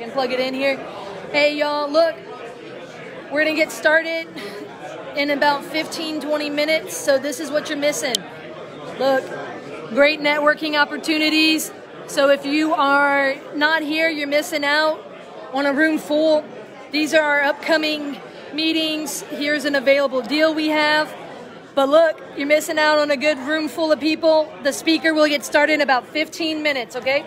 can plug it in here. Hey y'all, look, we're gonna get started in about 15-20 minutes, so this is what you're missing. Look, great networking opportunities. So if you are not here, you're missing out on a room full. These are our upcoming meetings. Here's an available deal we have. But look, you're missing out on a good room full of people. The speaker will get started in about 15 minutes, okay?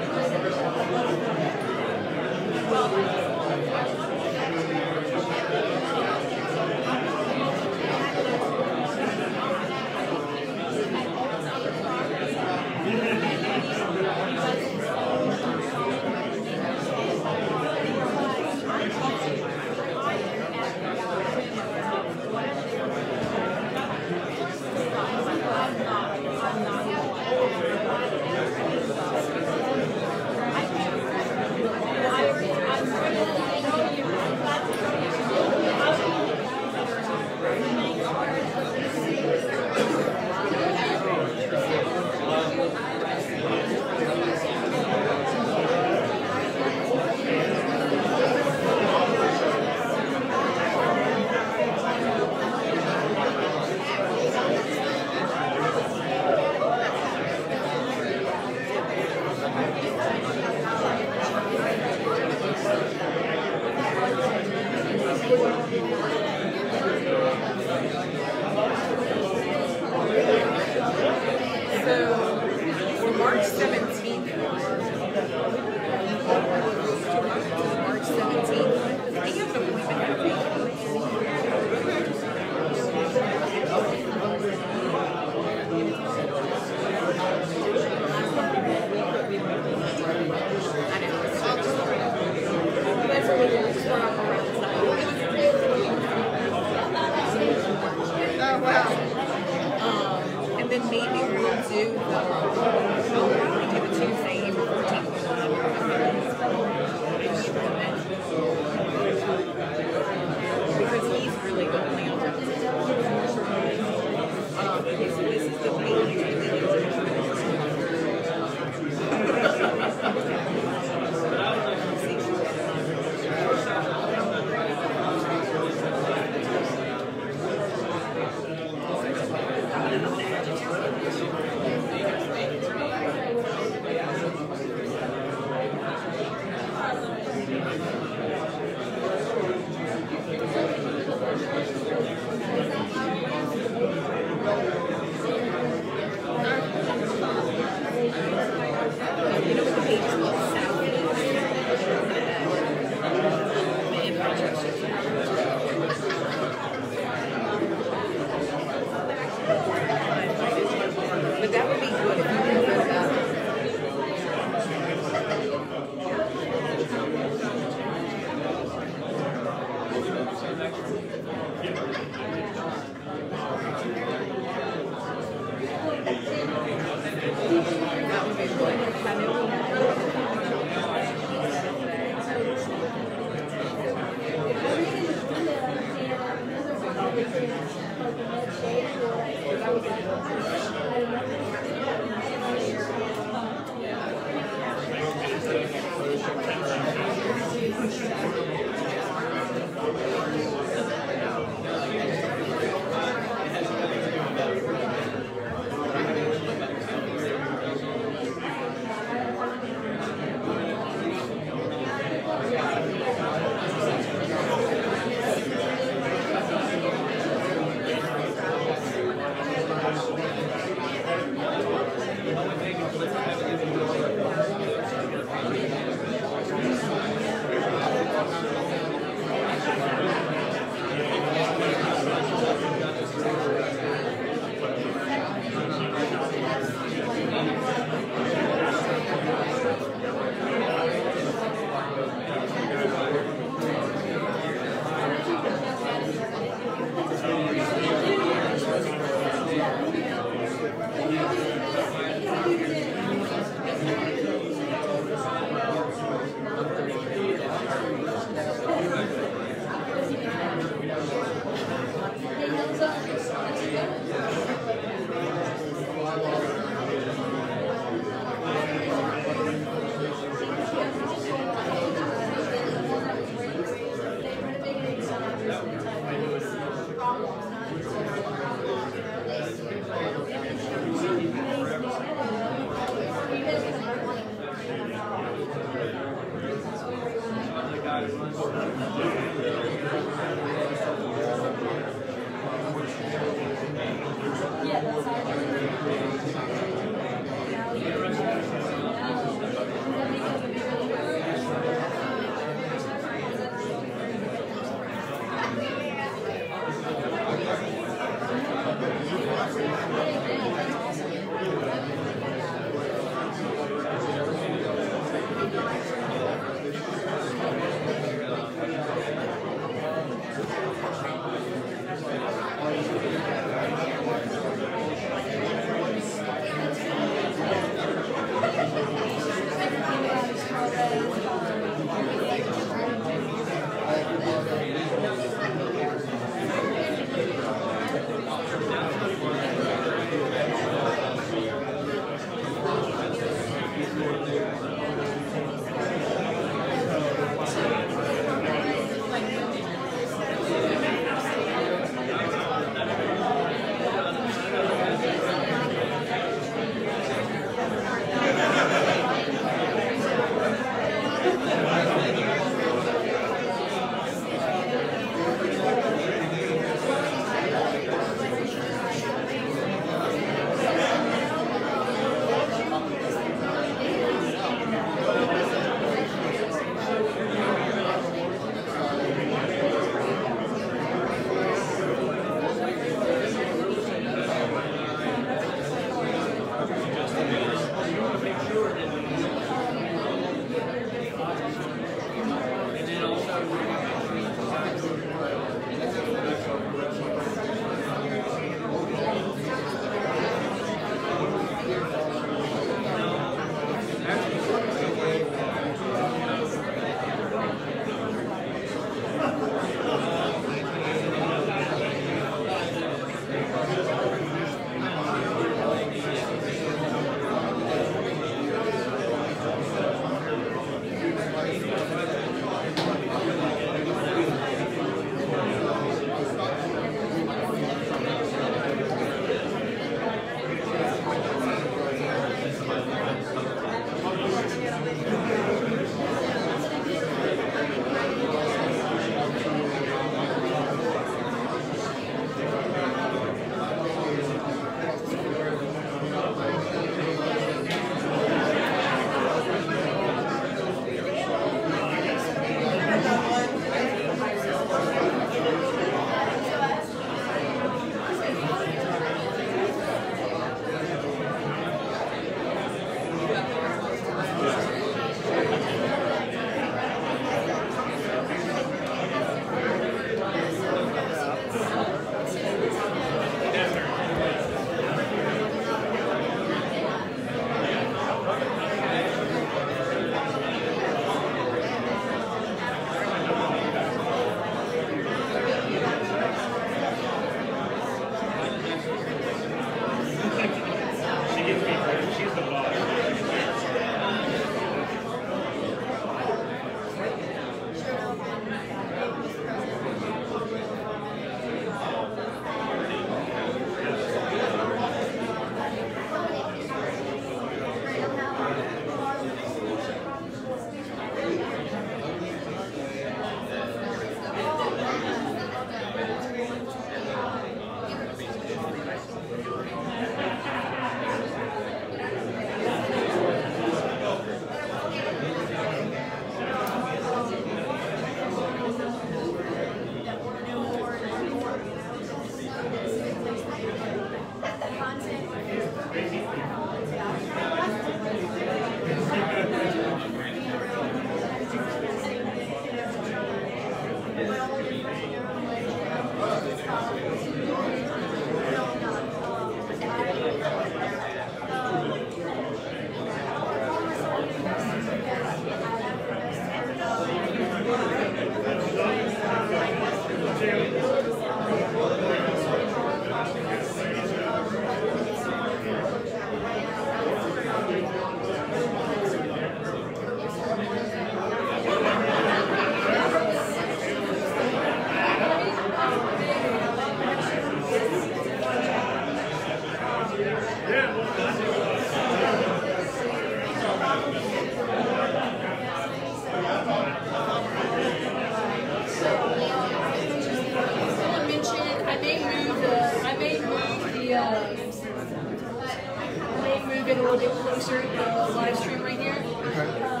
live stream right here. Okay.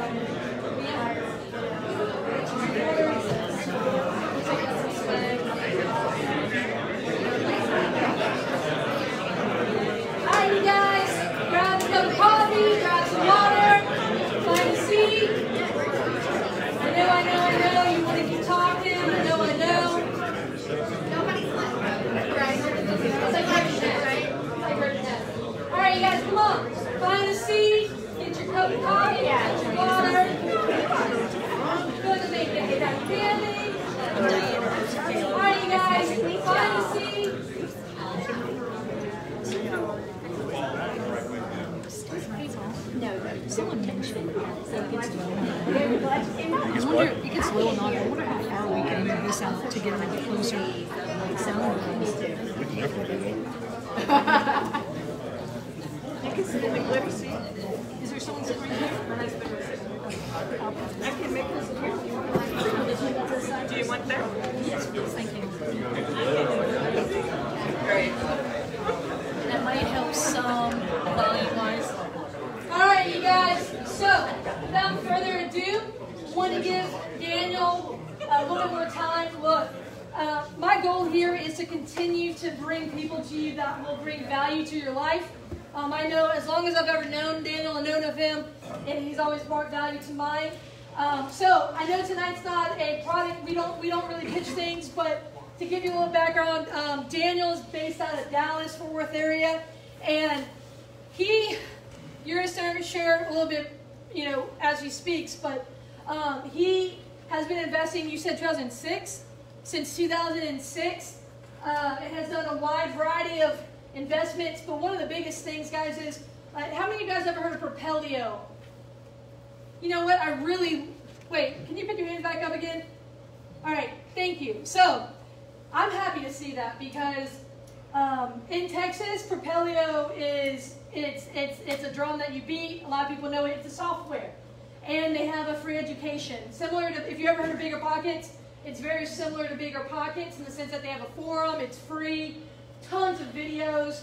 To give you a little background, Daniel is based out of Dallas, Fort Worth area, and you're going to start to share a little bit, you know, as he speaks, but he has been investing, you said 2006, since 2006, and has done a wide variety of investments, but one of the biggest things, guys, is, how many of you guys ever heard of Propelio? You know what, wait, can you put your hand back up again? All right, thank you. So, I'm happy to see that because in Texas, Propelio is it's a drum that you beat. A lot of people know it. It's a software, and they have a free education. Similar to, if you ever heard of Bigger Pockets, it's very similar to Bigger Pockets in the sense that they have a forum. It's free, tons of videos.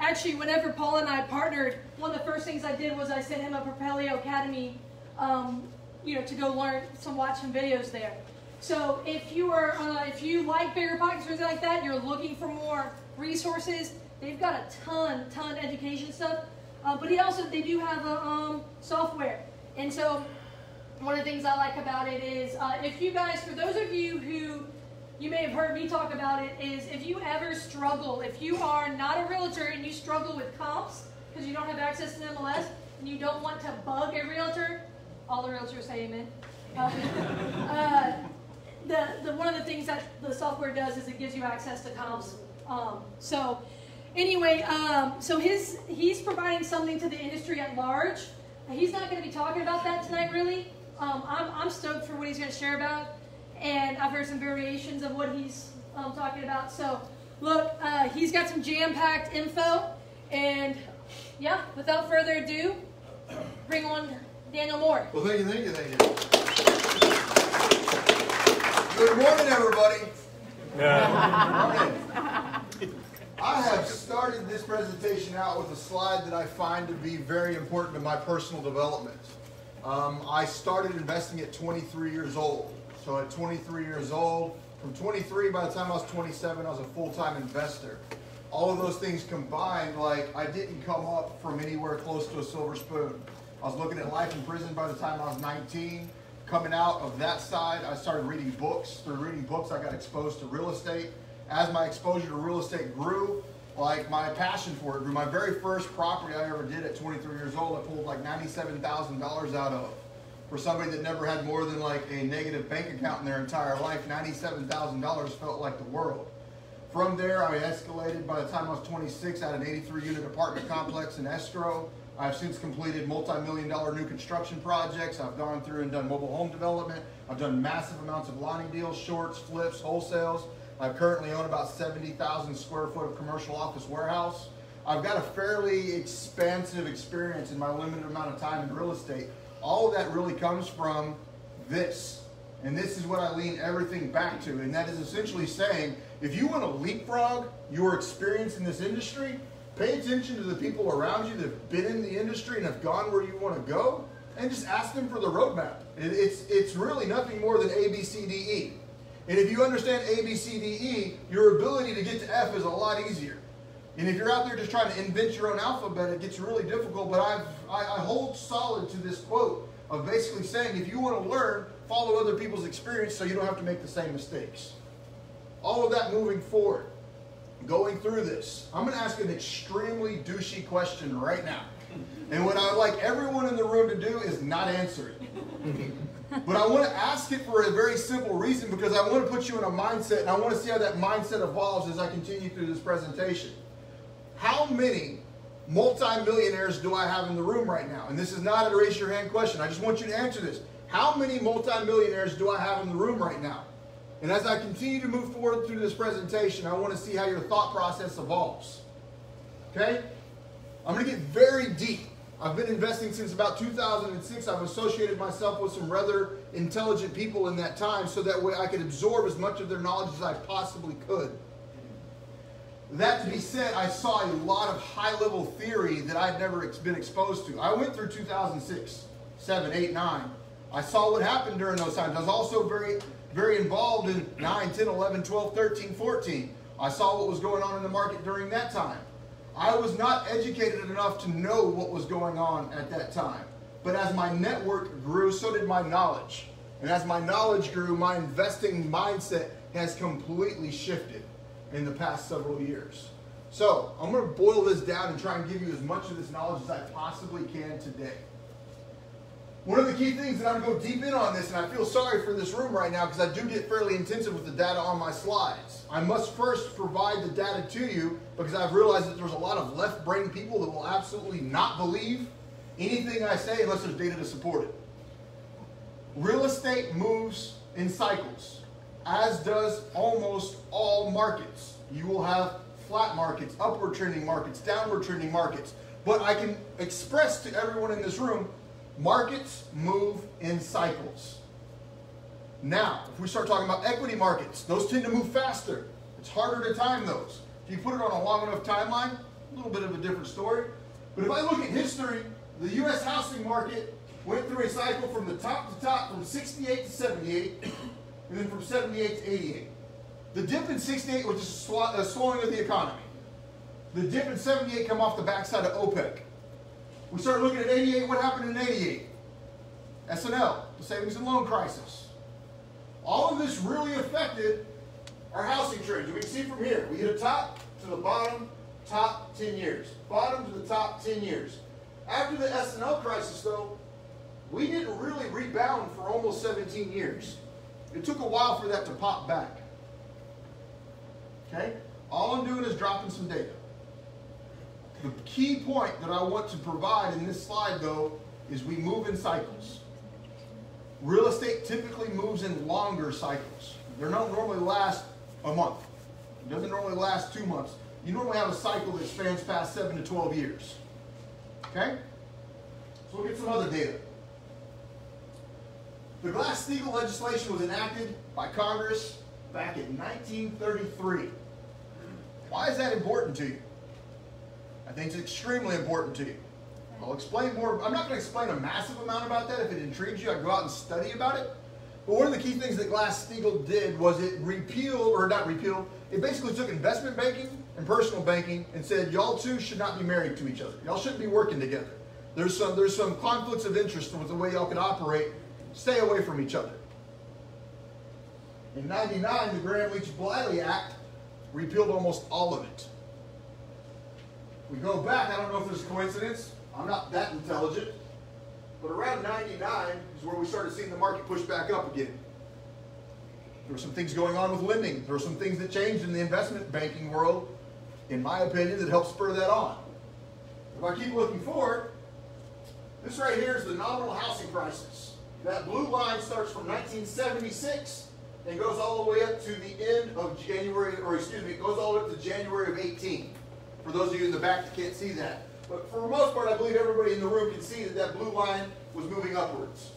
Actually, whenever Paul and I partnered, one of the first things I did was I sent him a Propelio Academy, you know, to go learn some watch some videos there. So if you are, if you like Bigger Pockets or anything like that, you're looking for more resources, they've got a ton of education stuff. But they do have a software. And so one of the things I like about it is if you guys, for those of you who, you may have heard me talk about it, is if you ever struggle, if you are not a realtor and you struggle with comps because you don't have access to the MLS and you don't want to bug a realtor, all the realtors say amen. One of the things that the software does is it gives you access to comps. He's providing something to the industry at large. He's not going to be talking about that tonight, really. I'm stoked for what he's going to share about, and I've heard some variations of what he's talking about. So, look, he's got some jam-packed info, and yeah, without further ado, bring on Daniel Moore. Well, thank you. Good morning, everybody. Yeah. Morning. I have started this presentation out with a slide that I find to be very important to my personal development. I started investing at 23 years old. So at 23 years old, from 23, by the time I was 27, I was a full-time investor. All of those things combined, like, I didn't come up from anywhere close to a silver spoon. I was looking at life in prison by the time I was 19. Coming out of that side, I started reading books. Through reading books, I got exposed to real estate. As my exposure to real estate grew, like, my passion for it grew. My very first property I ever did at 23 years old, I pulled like $97,000 out of. For somebody that never had more than like a negative bank account in their entire life, $97,000 felt like the world. From there, I escalated. By the time I was 26, I had an 83-unit apartment complex in escrow. I've since completed multi-million-dollar new construction projects. I've gone through and done mobile home development. I've done massive amounts of lotting deals, shorts, flips, wholesales. I currently own about 70,000 square foot of commercial office warehouse. I've got a fairly expansive experience in my limited amount of time in real estate. All of that really comes from this. And this is what I lean everything back to. And that is essentially saying, if you want to leapfrog your experience in this industry, Pay attention to the people around you that have been in the industry and have gone where you want to go, and just ask them for the roadmap. It's really nothing more than A, B, C, D, E. And if you understand A, B, C, D, E, your ability to get to F is a lot easier. And if you're out there just trying to invent your own alphabet, it gets really difficult. But I hold solid to this quote of basically saying, if you want to learn, follow other people's experience so you don't have to make the same mistakes. All of that moving forward, going through this, I'm going to ask an extremely douchey question right now. And what I'd like everyone in the room to do is not answer it. But I want to ask it for a very simple reason, because I want to put you in a mindset, and I want to see how that mindset evolves as I continue through this presentation. How many multimillionaires do I have in the room right now? And this is not a raise your hand question. I just want you to answer this. How many multimillionaires do I have in the room right now? And as I continue to move forward through this presentation, I want to see how your thought process evolves. Okay? I'm going to get very deep. I've been investing since about 2006. I've associated myself with some rather intelligent people in that time, so that way I could absorb as much of their knowledge as I possibly could. That to be said, I saw a lot of high-level theory that I'd never been exposed to. I went through 2006, 7, 8, 9. I saw what happened during those times. I was also very, very involved in 9, 10, 11, 12, 13, 14. I saw what was going on in the market during that time. I was not educated enough to know what was going on at that time. But as my network grew, so did my knowledge. And as my knowledge grew, my investing mindset has completely shifted in the past several years. So I'm going to boil this down and try and give you as much of this knowledge as I possibly can today. One of the key things that I'm going to go deep in on this, and I feel sorry for this room right now because I do get fairly intensive with the data on my slides. I must first provide the data to you because I've realized that there's a lot of left-brain people that will absolutely not believe anything I say unless there's data to support it. Real estate moves in cycles, as does almost all markets. You will have flat markets, upward trending markets, downward trending markets. But I can express to everyone in this room, markets move in cycles. Now, if we start talking about equity markets, those tend to move faster. It's harder to time those. If you put it on a long enough timeline, a little bit of a different story. But if I look at history, the U.S. housing market went through a cycle from the top to top, from 68 to 78, and then from 78 to 88. The dip in 68 was just a slowing of the economy. The dip in 78 come off the backside of OPEC. We started looking at 88, what happened in 88? S&L, the savings and loan crisis. All of this really affected our housing trends. We can see from here, we hit a top to the bottom, top 10 years. Bottom to the top 10 years. After the S&L crisis though, we didn't really rebound for almost 17 years. It took a while for that to pop back. Okay? All I'm doing is dropping some data. The key point that I want to provide in this slide, though, is we move in cycles. Real estate typically moves in longer cycles. They don't normally last a month. It doesn't normally last 2 months. You normally have a cycle that spans past 7 to 12 years. Okay? So we'll get some other data. The Glass-Steagall legislation was enacted by Congress back in 1933. Why is that important to you? I think it's extremely important to you. I'll explain more. I'm not going to explain a massive amount about that. If it intrigues you, I'd go out and study about it. But one of the key things that Glass-Steagall did was it repealed, or not repealed, it basically took investment banking and personal banking and said, y'all two should not be married to each other. Y'all shouldn't be working together. There's some conflicts of interest with the way y'all can operate. Stay away from each other. In 99, the Gramm-Leach-Bliley Act repealed almost all of it. We go back, I don't know if there's a coincidence, I'm not that intelligent, but around 99 is where we started seeing the market push back up again. There were some things going on with lending. There were some things that changed in the investment banking world, in my opinion, that helped spur that on. If I keep looking forward, this right here is the nominal housing crisis. That blue line starts from 1976 and goes all the way up to the end of January, or excuse me, it goes all the way up to January of 18. For those of you in the back that can't see that. But for the most part, I believe everybody in the room can see that that blue line was moving upwards.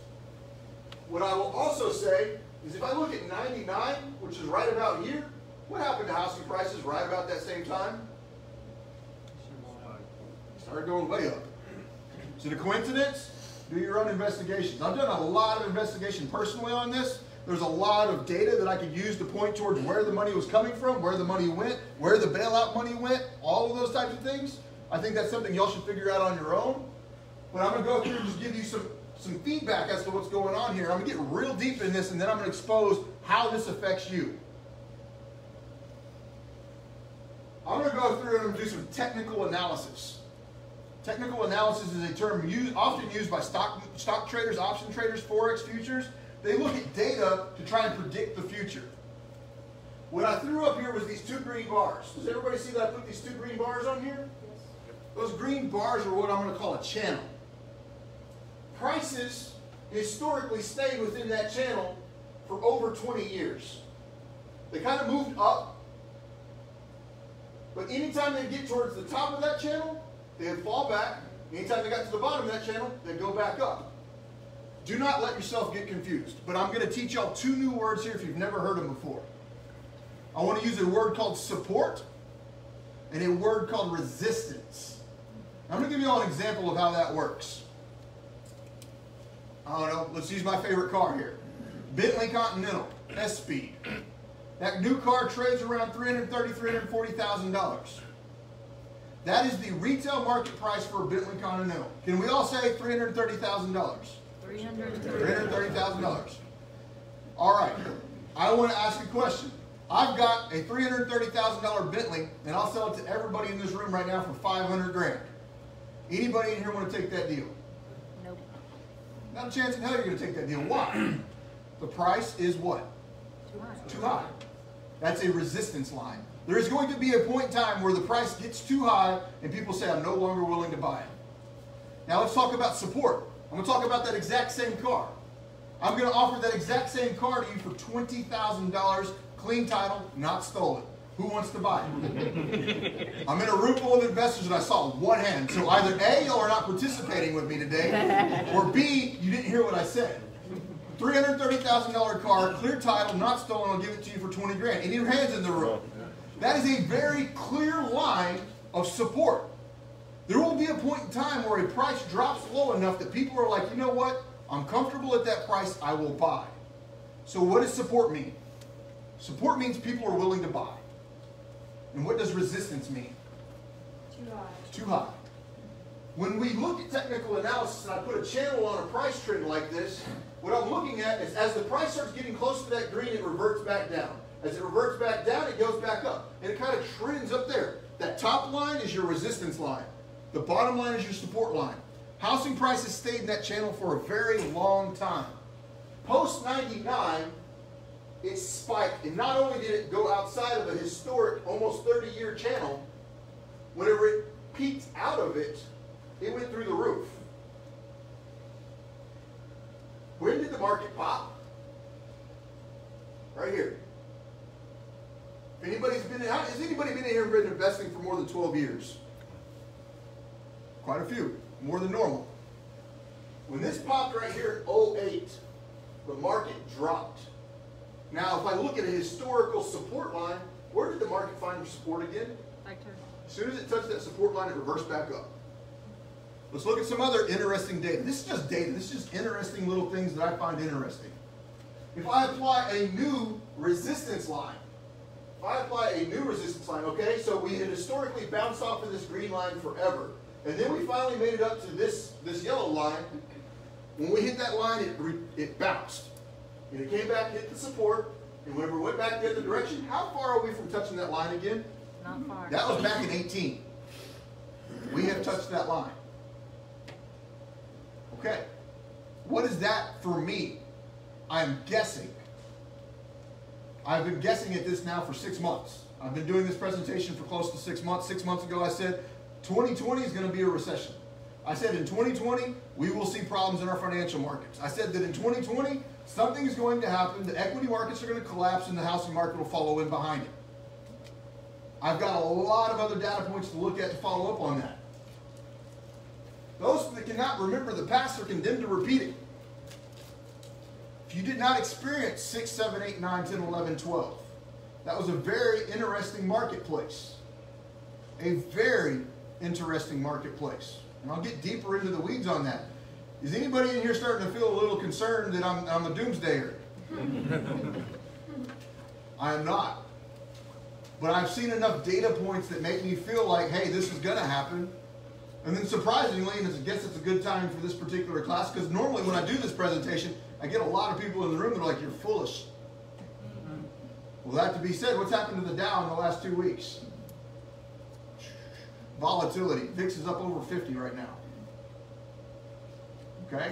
What I will also say is if I look at 99, which is right about here, what happened to housing prices right about that same time? started going way up. Is it a coincidence? Do your own investigations. I've done a lot of investigation personally on this. There's a lot of data that I could use to point towards where the money was coming from, where the money went, where the bailout money went, all of those types of things. I think that's something y'all should figure out on your own. But I'm going to go through and just give you some feedback as to what's going on here. I'm going to get real deep in this, and then I'm going to expose how this affects you. I'm going to go through and do some technical analysis. Technical analysis is a term often used by stock traders, option traders, forex futures. They look at data to try and predict the future. What I threw up here was these two green bars. Does everybody see that I put these two green bars on here? Yes. Those green bars are what I'm going to call a channel. Prices historically stayed within that channel for over 20 years. They kind of moved up, but anytime they get towards the top of that channel, they would fall back. Anytime they got to the bottom of that channel, they'd go back up. Do not let yourself get confused, but I'm going to teach y'all two new words here if you've never heard them before. I want to use a word called support and a word called resistance. I'm going to give you all an example of how that works. I don't know, let's use my favorite car here. Bentley Continental, S-Speed. That new car trades around $330,000, $340,000. That is the retail market price for a Bentley Continental. Can we all say $330,000? $330,000. All right, I want to ask a question. I've got a $330,000 Bentley, and I'll sell it to everybody in this room right now for $500,000. Anybody in here want to take that deal? Nope. Not a chance in hell you're going to take that deal. Why? The price is what? Too high. Too high. That's a resistance line. There is going to be a point in time where the price gets too high and people say, I'm no longer willing to buy it. Now let's talk about support. I'm going to talk about that exact same car. I'm going to offer that exact same car to you for $20,000, clean title, not stolen. Who wants to buy it? I'm in a room full of investors and I saw one hand. So either A, y'all are not participating with me today, or B, you didn't hear what I said. $330,000 car, clear title, not stolen, I'll give it to you for $20,000. Any hands in the room? That is a very clear line of support. There will be a point in time where a price drops low enough that people are like, you know what? I'm comfortable at that price, I will buy. So what does support mean? Support means people are willing to buy. And what does resistance mean? Too high. Too high. When we look at technical analysis and I put a channel on a price trend like this, what I'm looking at is as the price starts getting close to that green, it reverts back down. As it reverts back down, it goes back up. And it kind of trends up there. That top line is your resistance line. The bottom line is your support line. Housing prices stayed in that channel for a very long time. Post 99, it spiked. And not only did it go outside of a historic, almost 30-year channel, whenever it peaked out of it, it went through the roof. When did the market pop? Right here. Anybody's been in, has anybody been in here been investing for more than 12 years? Quite a few, more than normal. When this popped right here in 08, the market dropped. Now, if I look at a historical support line, where did the market find support again? Back turn. As soon as it touched that support line, it reversed back up. Let's look at some other interesting data. This is just data. This is just interesting little things that I find interesting. If I apply a new resistance line, okay, so we had historically bounced off of this green line forever. And then we finally made it up to this yellow line. When we hit that line, it bounced. And it came back, hit the support, and whenever it went back the other direction, how far are we from touching that line again? Not far. That was back in 18. We have touched that line. Okay. What is that for me? I'm guessing. I've been guessing at this now for 6 months. I've been doing this presentation for close to 6 months. 6 months ago I said 2020 is going to be a recession. I said in 2020 we will see problems in our financial markets. I said that in 2020 something is going to happen. The equity markets are going to collapse and the housing market will follow in behind it. I've got a lot of other data points to look at to follow up on that. Those that cannot remember the past are condemned to repeat it. If you did not experience 6, 7, 8, 9, 10, 11, 12, that was a very interesting marketplace. A very interesting marketplace. And I'll get deeper into the weeds on that. Is anybody in here starting to feel a little concerned that I'm a doomsdayer? I am not. But I've seen enough data points that make me feel like, hey, this is going to happen. And then surprisingly, and I guess it's a good time for this particular class, because normally when I do this presentation, I get a lot of people in the room that are like, you're foolish. Well, that to be said, what's happened to the Dow in the last 2 weeks? Volatility. VIX is up over 50 right now. Okay?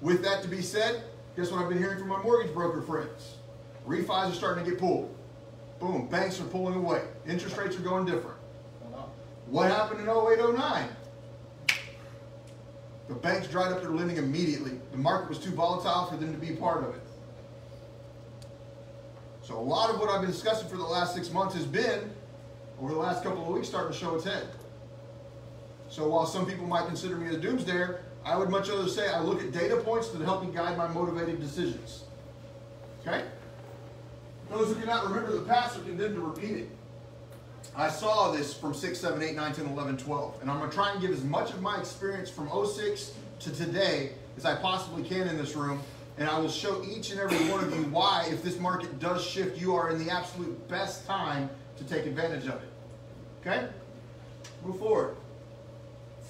With that to be said, guess what I've been hearing from my mortgage broker friends? Refis are starting to get pulled. Boom. Banks are pulling away. Interest rates are going different. What happened in 08-09? The banks dried up their lending immediately. The market was too volatile for them to be part of it. So a lot of what I've been discussing for the last 6 months has been, over the last couple of weeks, starting to show its head. So while some people might consider me a doomsdayer, I would much rather say I look at data points that help me guide my motivated decisions. Okay? Those who cannot remember the past are condemned to repeat it. I saw this from 6, 7, 8, 9, 10, 11, 12. And I'm going to try and give as much of my experience from 06 to today as I possibly can in this room. And I will show each and every one of you why, if this market does shift, you are in the absolute best time to take advantage of it. Okay? Move forward.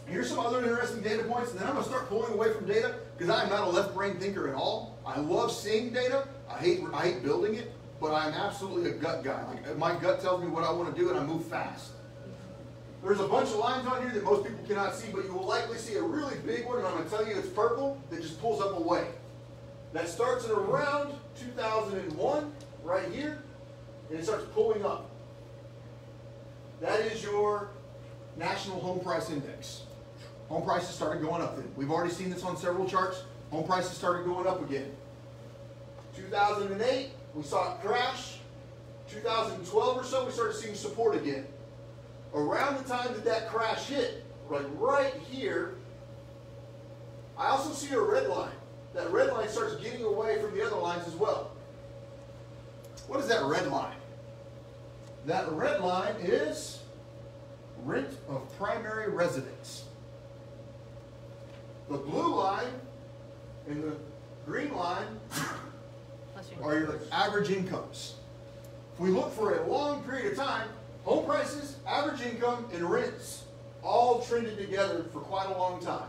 Here's some other interesting data points, and then I'm going to start pulling away from data because I'm not a left-brain thinker at all. I love seeing data. I hate building it, but I'm absolutely a gut guy. Like, my gut tells me what I want to do, and I move fast. There's a bunch of lines on here that most people cannot see, but you will likely see a really big one, and I'm going to tell you it's purple, that just pulls up away. That starts at around 2001, right here, and it starts pulling up. That is your National Home Price Index. Home prices started going up then. We've already seen this on several charts. Home prices started going up again. 2008, we saw it crash. 2012 or so, we started seeing support again. Around the time that that crash hit, right here, I also see a red line. That red line starts getting away from the other lines as well. What is that red line? That red line is rent of primary residence. The blue line and the green line are your average incomes. If we look for a long period of time, home prices, average income, and rents all trended together for quite a long time.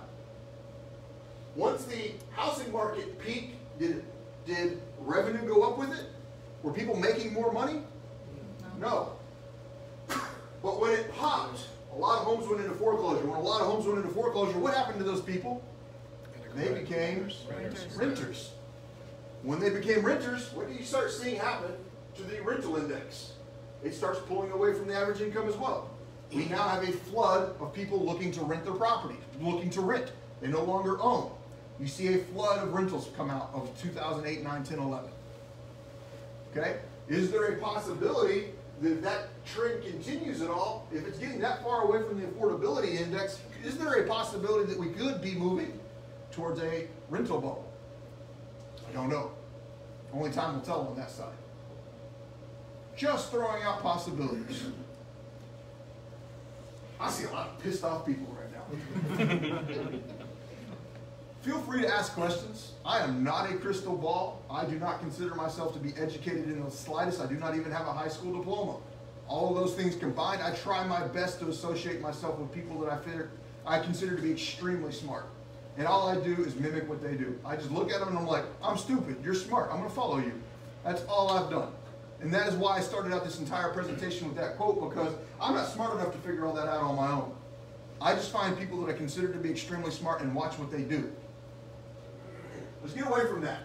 Once the housing market peaked, did revenue go up with it? Were people making more money? No. But when it popped, a lot of homes went into foreclosure. When a lot of homes went into foreclosure, what happened to those people? They became renters. When they became renters, what do you start seeing happen to the rental index? It starts pulling away from the average income as well. We now have a flood of people looking to rent their property, looking to rent. They no longer own. You see a flood of rentals come out of 2008, 9, 10, 11. Okay? Is there a possibility that trend continues at all? If it's getting that far away from the affordability index, is there a possibility that we could be moving towards a rental bubble? I don't know. Only time will tell on that side. Just throwing out possibilities. I see a lot of pissed off people right now. Feel free to ask questions. I am not a crystal ball. I do not consider myself to be educated in the slightest. I do not even have a high school diploma. All of those things combined, I try my best to associate myself with people that I consider to be extremely smart. And all I do is mimic what they do. I just look at them and I'm like, I'm stupid, you're smart, I'm gonna follow you. That's all I've done. And that is why I started out this entire presentation with that quote, because I'm not smart enough to figure all that out on my own. I just find people that I consider to be extremely smart and watch what they do. Let's get away from that.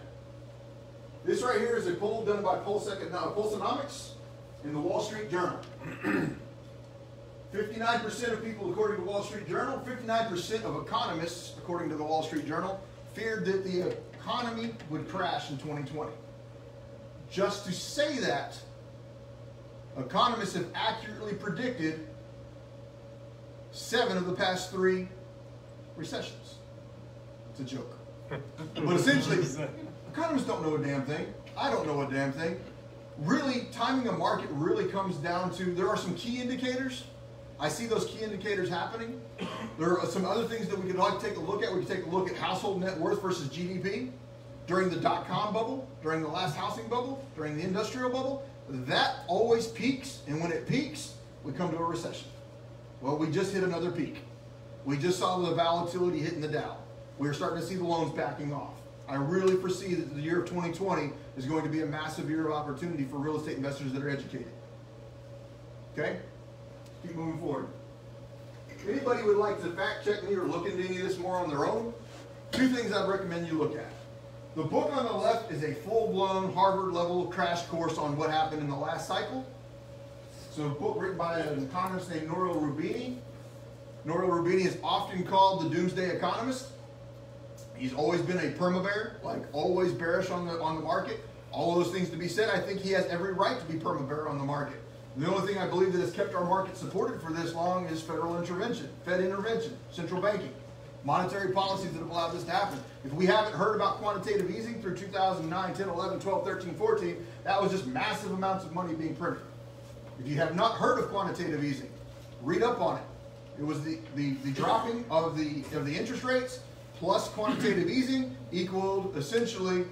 This right here is a poll done by Pulsonomics in the Wall Street Journal. 59% of people, according to Wall Street Journal, 59% of economists, according to the Wall Street Journal, feared that the economy would crash in 2020. Just to say that, economists have accurately predicted 7 of the past 3 recessions. It's a joke. But essentially, economists don't know a damn thing. I don't know a damn thing. Really, timing a market really comes down to, there are some key indicators, I see those key indicators happening. There are some other things that we could like to take a look at. We could take a look at household net worth versus GDP during the dot-com bubble, during the last housing bubble, during the industrial bubble. That always peaks, and when it peaks, we come to a recession. Well, we just hit another peak. We just saw the volatility hitting the Dow. We're starting to see the loans backing off. I really foresee that the year of 2020 is going to be a massive year of opportunity for real estate investors that are educated. Okay? Keep moving forward. If anybody would like to fact check me or look into any of this more on their own, two things I'd recommend you look at. The book on the left is a full-blown Harvard-level crash course on what happened in the last cycle. So a book written by an economist named Nouriel Roubini. Nouriel Roubini is often called the doomsday economist. He's always been a perma-bear, like always bearish on the market. All those things to be said, I think he has every right to be perma-bear on the market. The only thing I believe that has kept our market supported for this long is federal intervention, Fed intervention, central banking, monetary policies that have allowed this to happen. If we haven't heard about quantitative easing through 2009, 10, 11, 12, 13, 14, that was just massive amounts of money being printed. If you have not heard of quantitative easing, read up on it. It was the dropping of the interest rates plus quantitative easing equaled essentially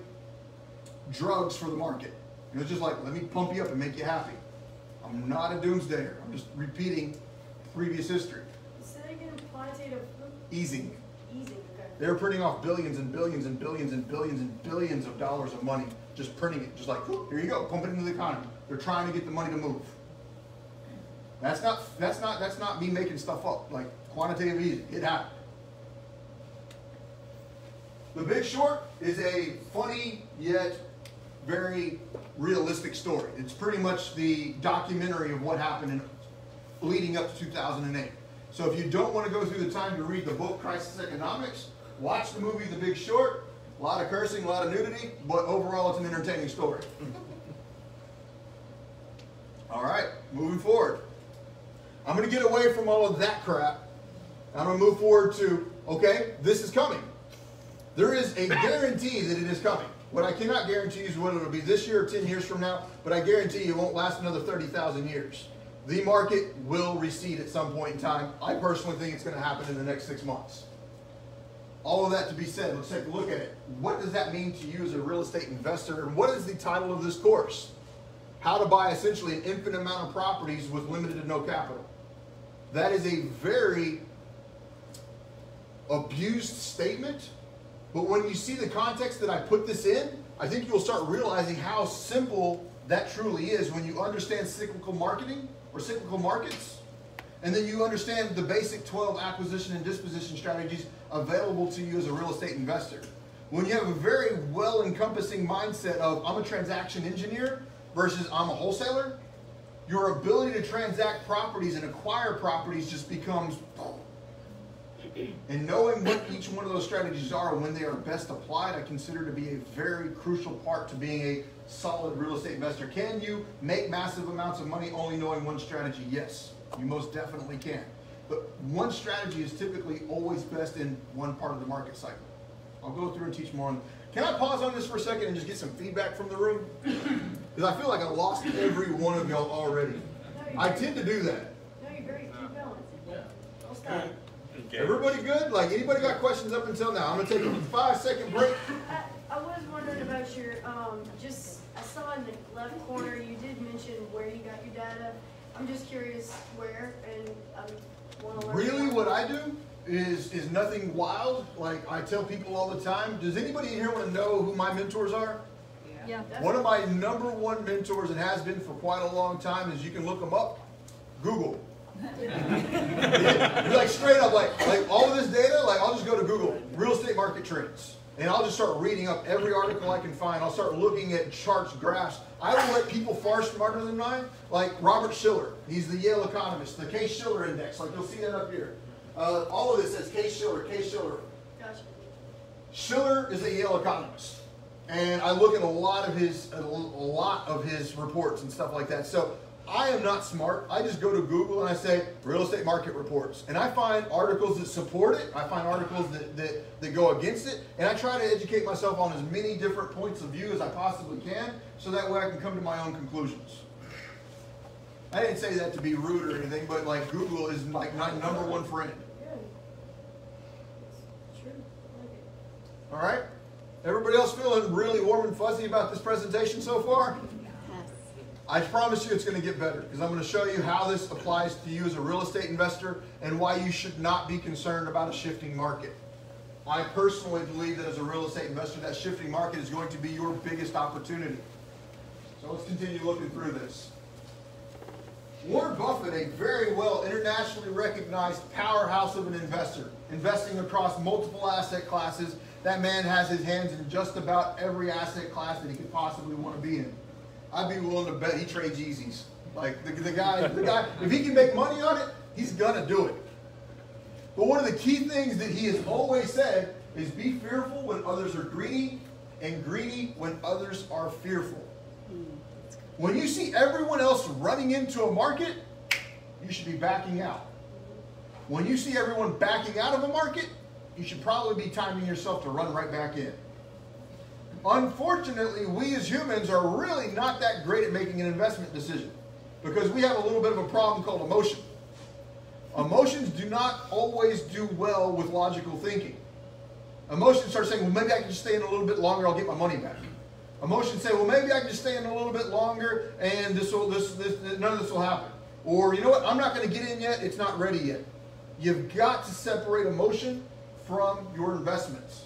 drugs for the market. It was just like, let me pump you up and make you happy. I'm not a doomsdayer. I'm just repeating previous history. Say that again, quantitative easing. Easing, okay. They're printing off billions and billions and billions and billions and billions of dollars of money, just printing it, just like, whoop, here you go, pump it into the economy. They're trying to get the money to move. That's not me making stuff up. Like quantitative easing, it happened. The Big Short is a funny yet very realistic story. It's pretty much the documentary of what happened leading up to 2008. So if you don't want to go through the time to read the book Crisis Economics, watch the movie The Big Short. A lot of cursing, a lot of nudity, but overall it's an entertaining story. All right, moving forward. I'm going to get away from all of that crap. I'm going to move forward to, okay, this is coming. There is a guarantee that it is coming. What I cannot guarantee is whether it will be this year or 10 years from now, but I guarantee you it won't last another 30,000 years. The market will recede at some point in time. I personally think it's going to happen in the next 6 months. All of that to be said, let's take a look at it. What does that mean to you as a real estate investor? And what is the title of this course? How to buy essentially an infinite amount of properties with limited to no capital. That is a very abused statement. But when you see the context that I put this in, I think you'll start realizing how simple that truly is when you understand cyclical marketing or cyclical markets, and then you understand the basic 12 acquisition and disposition strategies available to you as a real estate investor. When you have a very well-encompassing mindset of I'm a transaction engineer versus I'm a wholesaler, your ability to transact properties and acquire properties just becomes and knowing what each one of those strategies are and when they are best applied, I consider to be a very crucial part to being a solid real estate investor. Can you make massive amounts of money only knowing one strategy? Yes, you most definitely can. But one strategy is typically always best in one part of the market cycle. I'll go through and teach more on. Can I pause on this for a second and just get some feedback from the room? Because I feel like I lost every one of y'all already. I tend to do that. No, you're very balanced. Yeah. I'll stop. Okay. Everybody good? Like, anybody got questions up until now? I'm going to take a 5-second break. I was wondering about your, just, I saw in the left corner, you did mention where you got your data. I'm just curious where, and I want to learn. Really, what I do is nothing wild. Like, I tell people all the time, does anybody in here want to know who my mentors are? Yeah. One of my number one mentors, and has been for quite a long time, is you can look them up, Google. Yeah. Like straight up, like all of this data, like I'll just go to Google, real estate market trends, and I'll just start reading up every article I can find. I'll start looking at charts, graphs. I will let people far smarter than mine, like Robert Shiller. He's the Yale economist, the Case-Shiller index. Like you'll see that up here. All of this says Case-Shiller, Case-Shiller. Gotcha. Shiller is a Yale economist, and I look at a lot of his reports and stuff like that. So I am not smart. I just go to Google and I say, real estate market reports. And I find articles that support it. I find articles that go against it. And I try to educate myself on as many different points of view as I possibly can, so that way I can come to my own conclusions. I didn't say that to be rude or anything, but like Google is like my #1 friend. All right? Everybody else feeling really warm and fuzzy about this presentation so far? Yes. I promise you it's going to get better because I'm going to show you how this applies to you as a real estate investor and why you should not be concerned about a shifting market. I personally believe that as a real estate investor, that shifting market is going to be your biggest opportunity. So let's continue looking through this. Warren Buffett, a very well internationally recognized powerhouse of an investor, investing across multiple asset classes. That man has his hands in just about every asset class that he could possibly want to be in. I'd be willing to bet he trades Yeezys. Like the guy, if he can make money on it, he's gonna do it. But one of the key things that he has always said is be fearful when others are greedy and greedy when others are fearful. When you see everyone else running into a market, you should be backing out. When you see everyone backing out of a market, you should probably be timing yourself to run right back in. Unfortunately, we as humans are really not that great at making an investment decision because we have a little bit of a problem called emotion. Emotions do not always do well with logical thinking. Emotions start saying, well, maybe I can just stay in a little bit longer, I'll get my money back. Emotions say, well, maybe I can just stay in a little bit longer and none of this will happen. Or, you know what, I'm not going to get in yet, it's not ready yet. You've got to separate emotion from your investments.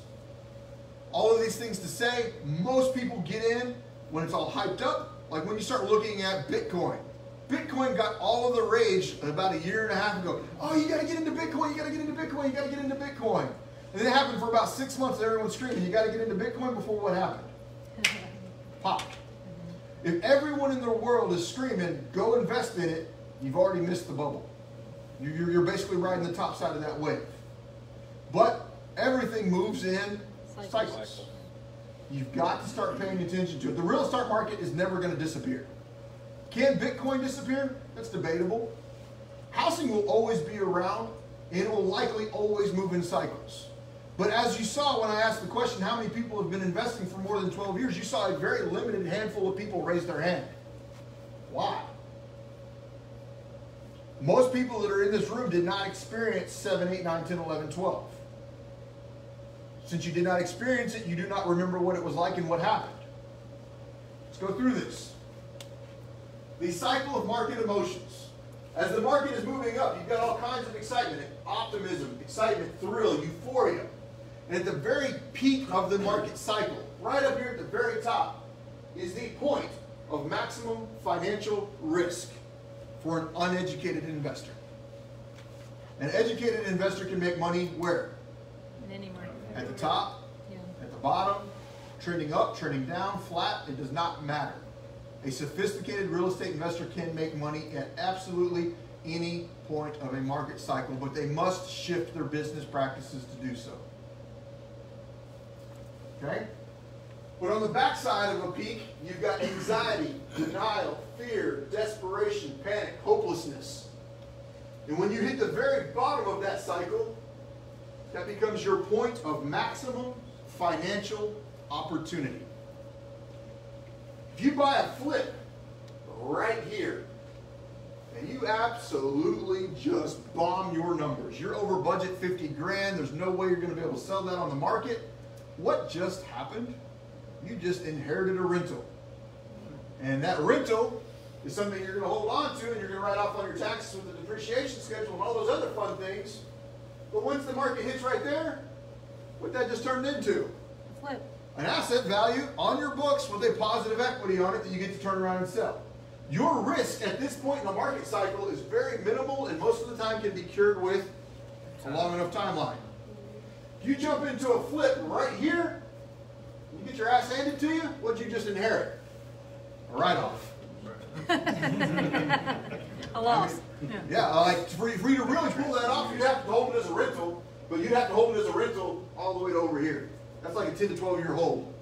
All of these things to say, most people get in when it's all hyped up, like when you start looking at Bitcoin. Bitcoin got all of the rage about 1.5 years ago. Oh, you got to get into Bitcoin, you got to get into Bitcoin, you got to get into Bitcoin. And it happened for about 6 months and everyone's screaming, you got to get into Bitcoin before what happened? Pop. If everyone in the world is screaming, go invest in it, you've already missed the bubble. You're basically riding the top side of that wave. But everything moves in cycles. You've got to start paying attention to it. The real estate market is never going to disappear. Can Bitcoin disappear? That's debatable. Housing will always be around, and it will likely always move in cycles. But as you saw when I asked the question, how many people have been investing for more than 12 years, you saw a very limited handful of people raise their hand. Why? Most people that are in this room did not experience 7, 8, 9, 10, 11, 12. Since you did not experience it, you do not remember what it was like and what happened. Let's go through this. The cycle of market emotions. As the market is moving up, you've got all kinds of excitement, optimism, excitement, thrill, euphoria. And at the very peak of the market cycle, right up here at the very top, is the point of maximum financial risk for an uneducated investor. An educated investor can make money where? In any market. At the top, yeah. At the bottom, trending up, trending down, flat, it does not matter. A sophisticated real estate investor can make money at absolutely any point of a market cycle, but they must shift their business practices to do so. Okay? But on the backside of a peak, you've got anxiety, denial, fear, desperation, panic, hopelessness. And when you hit the very bottom of that cycle, that becomes your point of maximum financial opportunity. If you buy a flip right here, and you absolutely just bomb your numbers. You're over budget 50 grand. There's no way you're going to be able to sell that on the market. What just happened? You just inherited a rental. And that rental is something you're going to hold on to and you're going to write off on your taxes with the depreciation schedule and all those other fun things. But once the market hits right there, what that just turned into? A flip. An asset value on your books with a positive equity on it that you get to turn around and sell. Your risk at this point in the market cycle is very minimal and most of the time can be cured with a long enough timeline. You jump into a flip right here, you get your ass handed to you, what'd you just inherit? A write-off. A loss. I mean, yeah, like for you to really pull that off, you'd have to hold it as a rental, but you'd have to hold it as a rental all the way to over here. That's like a 10 to 12 year hold.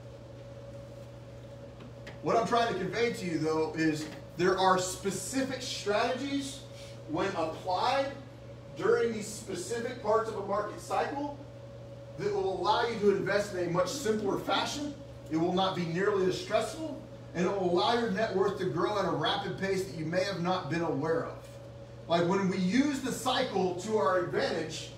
What I'm trying to convey to you though is there are specific strategies when applied during these specific parts of a market cycle that will allow you to invest in a much simpler fashion. It will not be nearly as stressful and it will allow your net worth to grow at a rapid pace that you may have not been aware of. Like when we use the cycle to our advantage,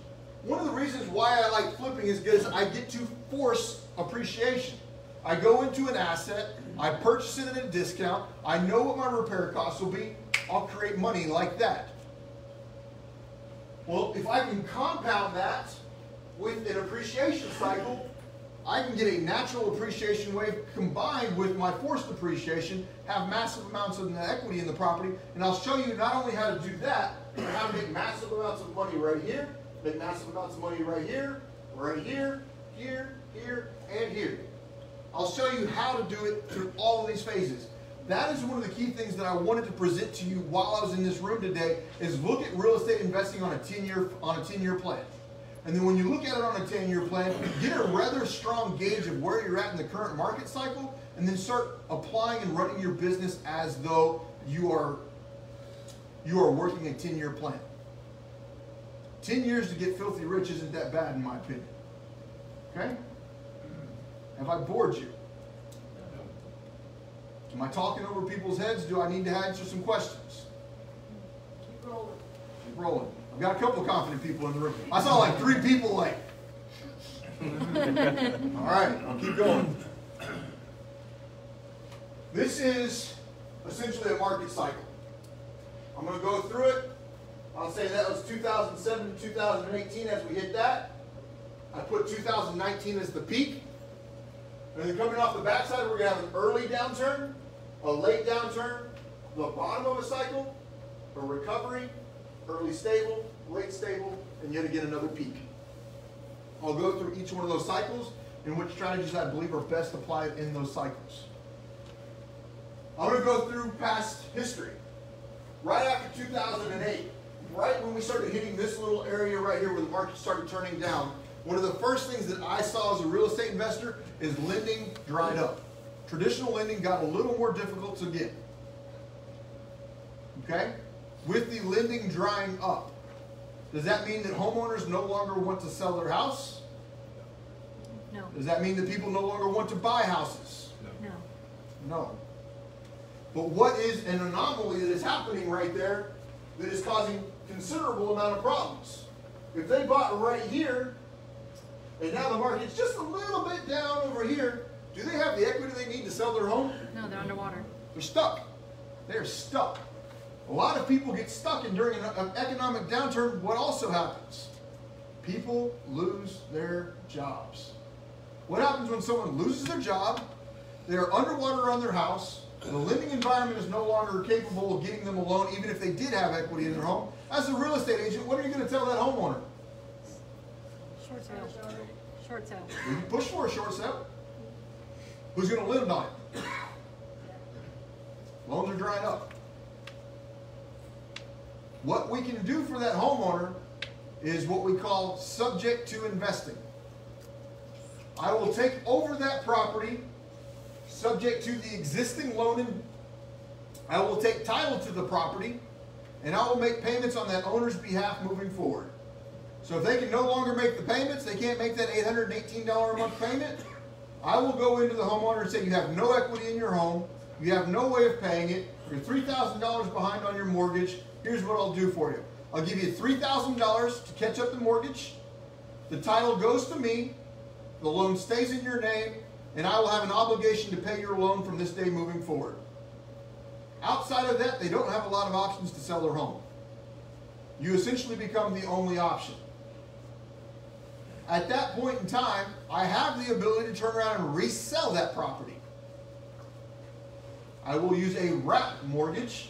one of the reasons why I like flipping is because I get to force appreciation. I go into an asset, I purchase it at a discount, I know what my repair costs will be, I'll create money like that. Well, if I can compound that with an appreciation cycle, I can get a natural appreciation wave combined with my forced appreciation, have massive amounts of equity in the property, and I'll show you not only how to do that, but how to make massive amounts of money right here, make massive amounts of money right here, here, and here. I'll show you how to do it through all of these phases. That is one of the key things that I wanted to present to you while I was in this room today, is look at real estate investing on a 10-year plan. And then when you look at it on a 10-year plan, get a rather strong gauge of where you're at in the current market cycle, and then start applying and running your business as though you are working a 10-year plan. 10 years to get filthy rich isn't that bad in my opinion. Okay? Have I bored you? Am I talking over people's heads? Do I need to answer some questions? Keep rolling. Keep rolling. I've got a couple of confident people in the room. I saw like 3 people like. All right, I'll keep going. This is essentially a market cycle. I'm going to go through it. I'll say that was 2007 to 2018 as we hit that. I put 2019 as the peak. And then coming off the backside, we're going to have an early downturn, a late downturn, the bottom of a cycle, a recovery, early stable, late stable, and yet again another peak. I'll go through each one of those cycles and which strategies I believe are best applied in those cycles. I'm going to go through past history. Right after 2008, right when we started hitting this little area right here where the market started turning down, one of the first things that I saw as a real estate investor is lending dried up. Traditional lending got a little more difficult to get. Okay? With the lending drying up, does that mean that homeowners no longer want to sell their house? No. Does that mean that people no longer want to buy houses? No. No. No. But what is an anomaly that is happening right there that is causing considerable amount of problems? If they bought right here, and now the market's just a little bit down over here, do they have the equity they need to sell their home? No, they're underwater. They're stuck. They're stuck. A lot of people get stuck, and during an economic downturn, what also happens? People lose their jobs. What happens when someone loses their job, they're underwater on their house, the lending environment is no longer capable of getting them a loan, even if they did have equity in their home? As a real estate agent, what are you going to tell that homeowner? Short sale. Short sale. You can push for a short sale. Who's going to live on it? Loans are drying up. What we can do for that homeowner is what we call subject to investing. I will take over that property subject to the existing loan. I will take title to the property, and I will make payments on that owner's behalf moving forward. So if they can no longer make the payments, they can't make that $818 a month payment, I will go into the homeowner and say, you have no equity in your home, you have no way of paying it, you're $3,000 behind on your mortgage, here's what I'll do for you. I'll give you $3,000 to catch up the mortgage, the title goes to me, the loan stays in your name, and I will have an obligation to pay your loan from this day moving forward. Outside of that, they don't have a lot of options to sell their home. You essentially become the only option. At that point in time, I have the ability to turn around and resell that property. I will use a wrap mortgage.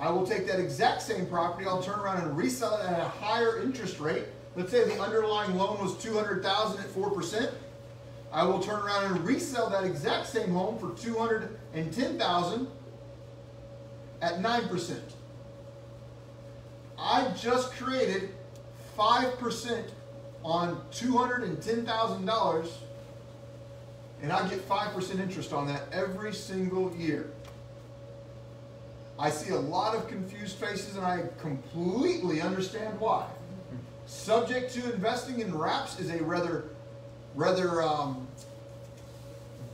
I will take that exact same property, I'll turn around and resell it at a higher interest rate. Let's say the underlying loan was $200,000 at 4%. I will turn around and resell that exact same home for $210,000 at 9%. I just created 5% on $210,000, and I get 5% interest on that every single year. I see a lot of confused faces, and I completely understand why. Subject to investing in wraps is a rather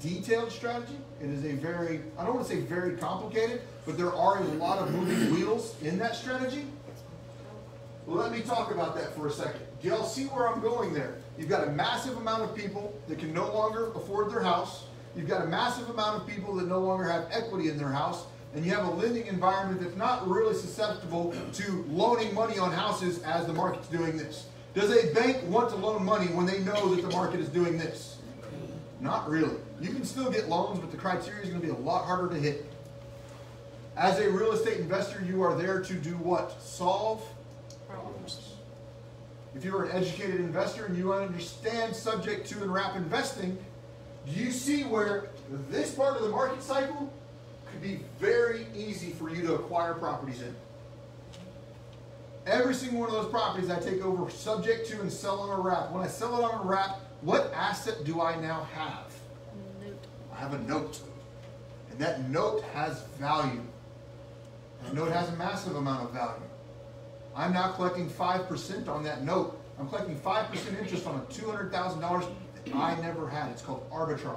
detailed strategy. It is a very, I don't want to say very complicated, but there are a lot of moving wheels in that strategy. Let me talk about that for a second. Do y'all see where I'm going there? You've got a massive amount of people that can no longer afford their house. You've got a massive amount of people that no longer have equity in their house. And you have a lending environment that's not really susceptible to loaning money on houses as the market's doing this. Does a bank want to loan money when they know that the market is doing this? Not really. You can still get loans, but the criteria is going to be a lot harder to hit. As a real estate investor, you are there to do what? Solve problems. If you're an educated investor and you understand subject to and wrap investing, do you see where this part of the market cycle could be very easy for you to acquire properties in? Every single one of those properties I take over subject to and sell on a wrap. When I sell it on a wrap, what asset do I now have? Note. I have a note. And that note has value. That note has a massive amount of value. I'm now collecting 5% on that note. I'm collecting 5% interest on a $200,000 that I never had. It's called arbitrage.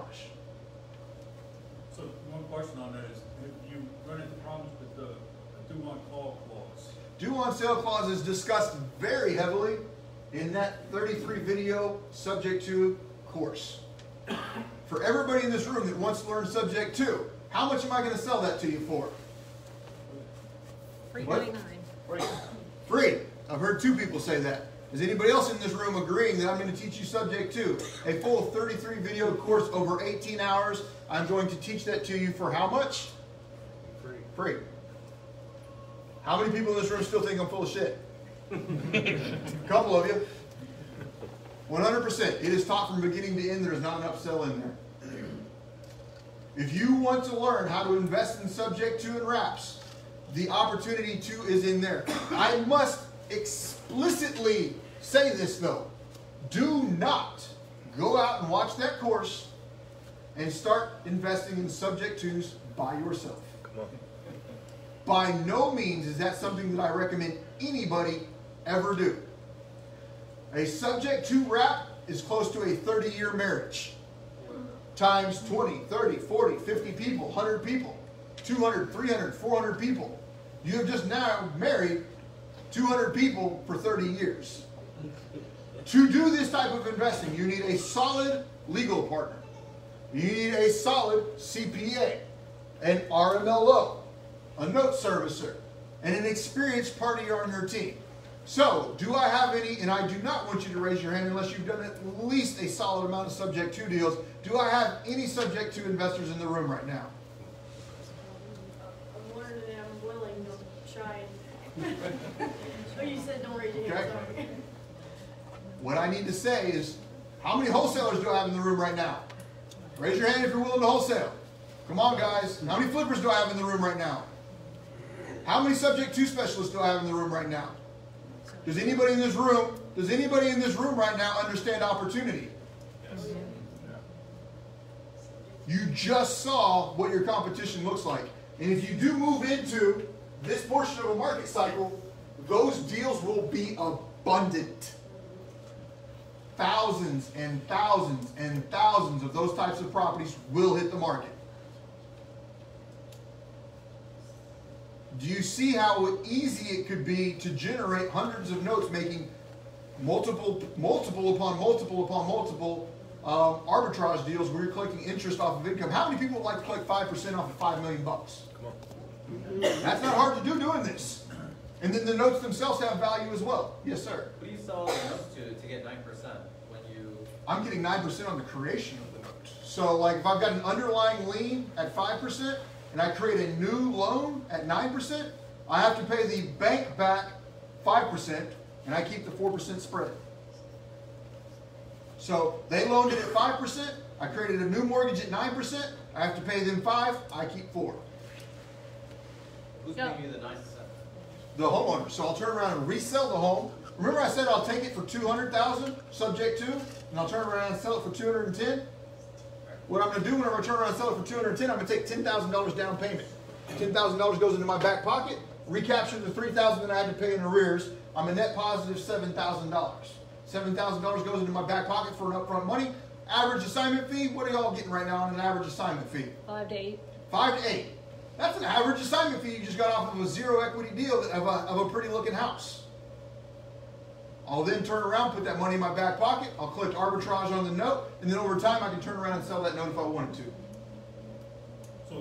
So one question on that is, if you run into problems with the due on call clause. Due on sale clause is discussed very heavily in that 33 video subject to course. For everybody in this room that wants to learn subject to, how much am I going to sell that to you for? $3.99. Free. Free. I've heard two people say that. Is anybody else in this room agreeing that I'm going to teach you subject to? A full 33 video course over 18 hours. I'm going to teach that to you for how much? Free. Free. How many people in this room still think I'm full of shit? A couple of you. 100%. It is taught from beginning to end. There is not an upsell in there. If you want to learn how to invest in subject to and wraps, the opportunity to is in there. I must explicitly say this though. Do not go out and watch that course and start investing in subject twos by yourself. Come on. By no means is that something that I recommend anybody ever do. A subject to wrap is close to a 30-year marriage. Times 20, 30, 40, 50 people, 100 people, 200, 300, 400 people. You have just now married 200 people for 30 years. To do this type of investing, you need a solid legal partner. You need a solid CPA, an RMLO, a note servicer, and an experienced party on your team. So, do I have any, and I do not want you to raise your hand unless you've done at least a solid amount of subject to deals. Do I have any subject to investors in the room right now? I'm learning and I'm willing to try and... Oh, you said don't raise your hand, sorry. What I need to say is, how many wholesalers do I have in the room right now? Raise your hand if you're willing to wholesale. Come on, guys. How many flippers do I have in the room right now? How many subject to specialists do I have in the room right now? Does anybody in this room right now understand opportunity? Yes. You just saw what your competition looks like. And if you do move into this portion of a market cycle, those deals will be abundant. Thousands and thousands and thousands of those types of properties will hit the market. Do you see how easy it could be to generate hundreds of notes making multiple upon multiple arbitrage deals where you're collecting interest off of income? How many people would like to collect 5% off of $5 million? Come on. That's not hard to do doing this. And then the notes themselves have value as well. Yes, sir? Who do you sell the notes to get 9% when you... I'm getting 9% on the creation of the note. So like if I've got an underlying lien at 5%, and I create a new loan at 9%, I have to pay the bank back 5%, and I keep the 4% spread. So they loaned it at 5%, I created a new mortgage at 9%, I have to pay them 5%, I keep 4%. Who's giving you the 9%? The homeowner. So I'll turn around and resell the home. Remember I said I'll take it for $200,000, subject to, and I'll turn around and sell it for $210,000? What I'm going to do whenever I turn around and sell it for $210,000, I'm going to take $10,000 down payment. $10,000 goes into my back pocket, recapture the $3,000 that I had to pay in arrears. I'm a net positive $7,000. $7,000 goes into my back pocket for an upfront money. Average assignment fee, what are y'all getting right now on an average assignment fee? 5 to 8. 5 to 8. That's an average assignment fee you just got off of a zero equity deal of a pretty looking house. I'll then turn around, put that money in my back pocket, I'll collect arbitrage on the note, and then over time I can turn around and sell that note if I wanted to. So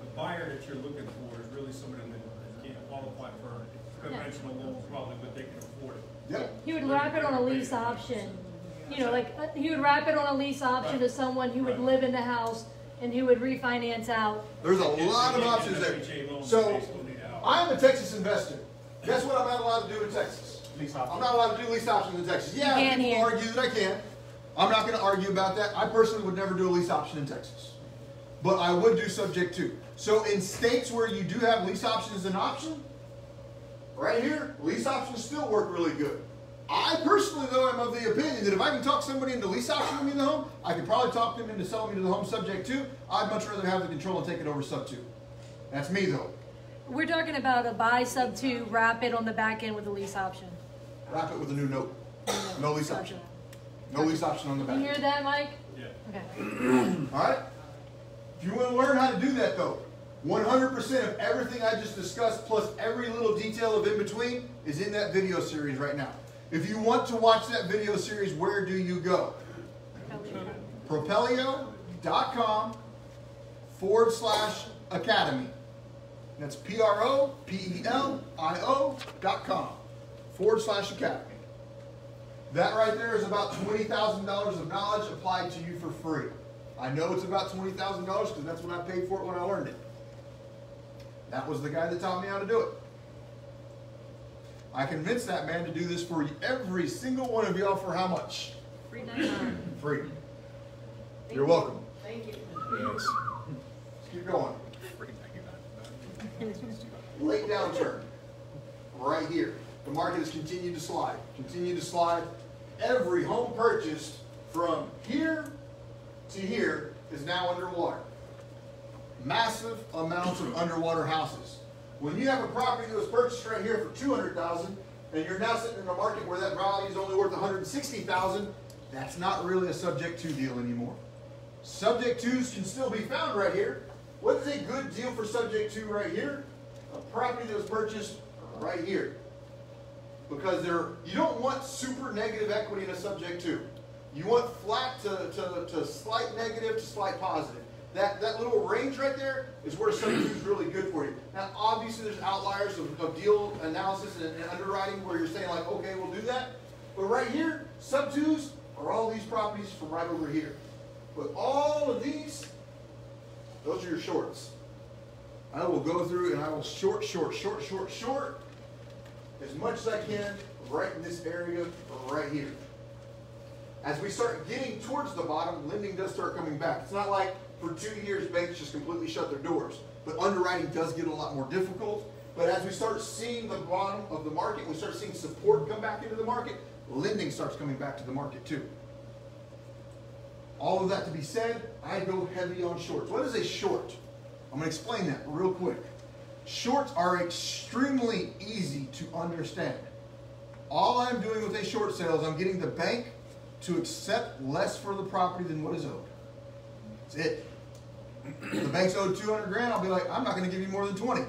the buyer that you're looking for is really somebody that can't qualify for conventional loans probably, but they can afford it. Yep. He would wrap it on a lease option. You know, like he would wrap it on a lease option to someone who would live in the house and who would refinance out. There's a lot of options there. So I'm a Texas investor. Guess what I'm not allowed to do in Texas? Lease options. I'm not allowed to do lease options in Texas. Yeah, I can argue that I can. I'm not going to argue about that. I personally would never do a lease option in Texas. But I would do subject to. So in states where you do have lease options as an option, right here, lease options still work really good. I personally, though, am of the opinion that if I can talk somebody into lease optioning me the home, I could probably talk them into selling me to the home subject to. I'd much rather have the control and take it over sub 2. That's me, though. We're talking about a buy sub 2, wrap it on the back end with a lease option. Wrap it with a new note. No lease option. No lease option on the back end. You hear that, Mike? Yeah. Okay. All right? If you want to learn how to do that, though, 100% of everything I just discussed, plus every little detail of in between, is in that video series right now. If you want to watch that video series, where do you go? Propelio.com/academy. That's PROPELIO.com/academy. That right there is about $20,000 of knowledge applied to you for free. I know it's about $20,000 because that's what I paid for it when I learned it. That was the guy that taught me how to do it. I convinced that man to do this for every single one of y'all for how much? Free. Free. You're welcome. Thank you. Yes. Let's keep going. Late downturn. Right here. The market has continued to slide. Continued to slide. Every home purchased from here to here is now underwater. Massive amounts of underwater houses. When you have a property that was purchased right here for $200,000 and you're now sitting in a market where that value is only worth $160,000, that's not really a subject to deal anymore. Subject twos can still be found right here. What's a good deal for subject to right here? A property that was purchased right here. Because you don't want super negative equity in a subject to. You want flat to slight negative to slight positive. That little range right there is where subject 2 is really good for you. Now, obviously, there's outliers of deal analysis and underwriting where you're saying, like, okay, we'll do that. But right here, sub 2s are all these properties from right over here. But all of these, those are your shorts. I will go through and I will short as much as I can right in this area right here. As we start getting towards the bottom, lending does start coming back. It's not like for 2 years, banks just completely shut their doors. But underwriting does get a lot more difficult. But as we start seeing the bottom of the market, we start seeing support come back into the market, lending starts coming back to the market too. All of that to be said, I go heavy on shorts. What is a short? I'm going to explain that real quick. Shorts are extremely easy to understand. All I'm doing with a short sale is I'm getting the bank to accept less for the property than what is owed. That's it. If the bank's owed $200,000, I'll be like, I'm not going to give you more than 20.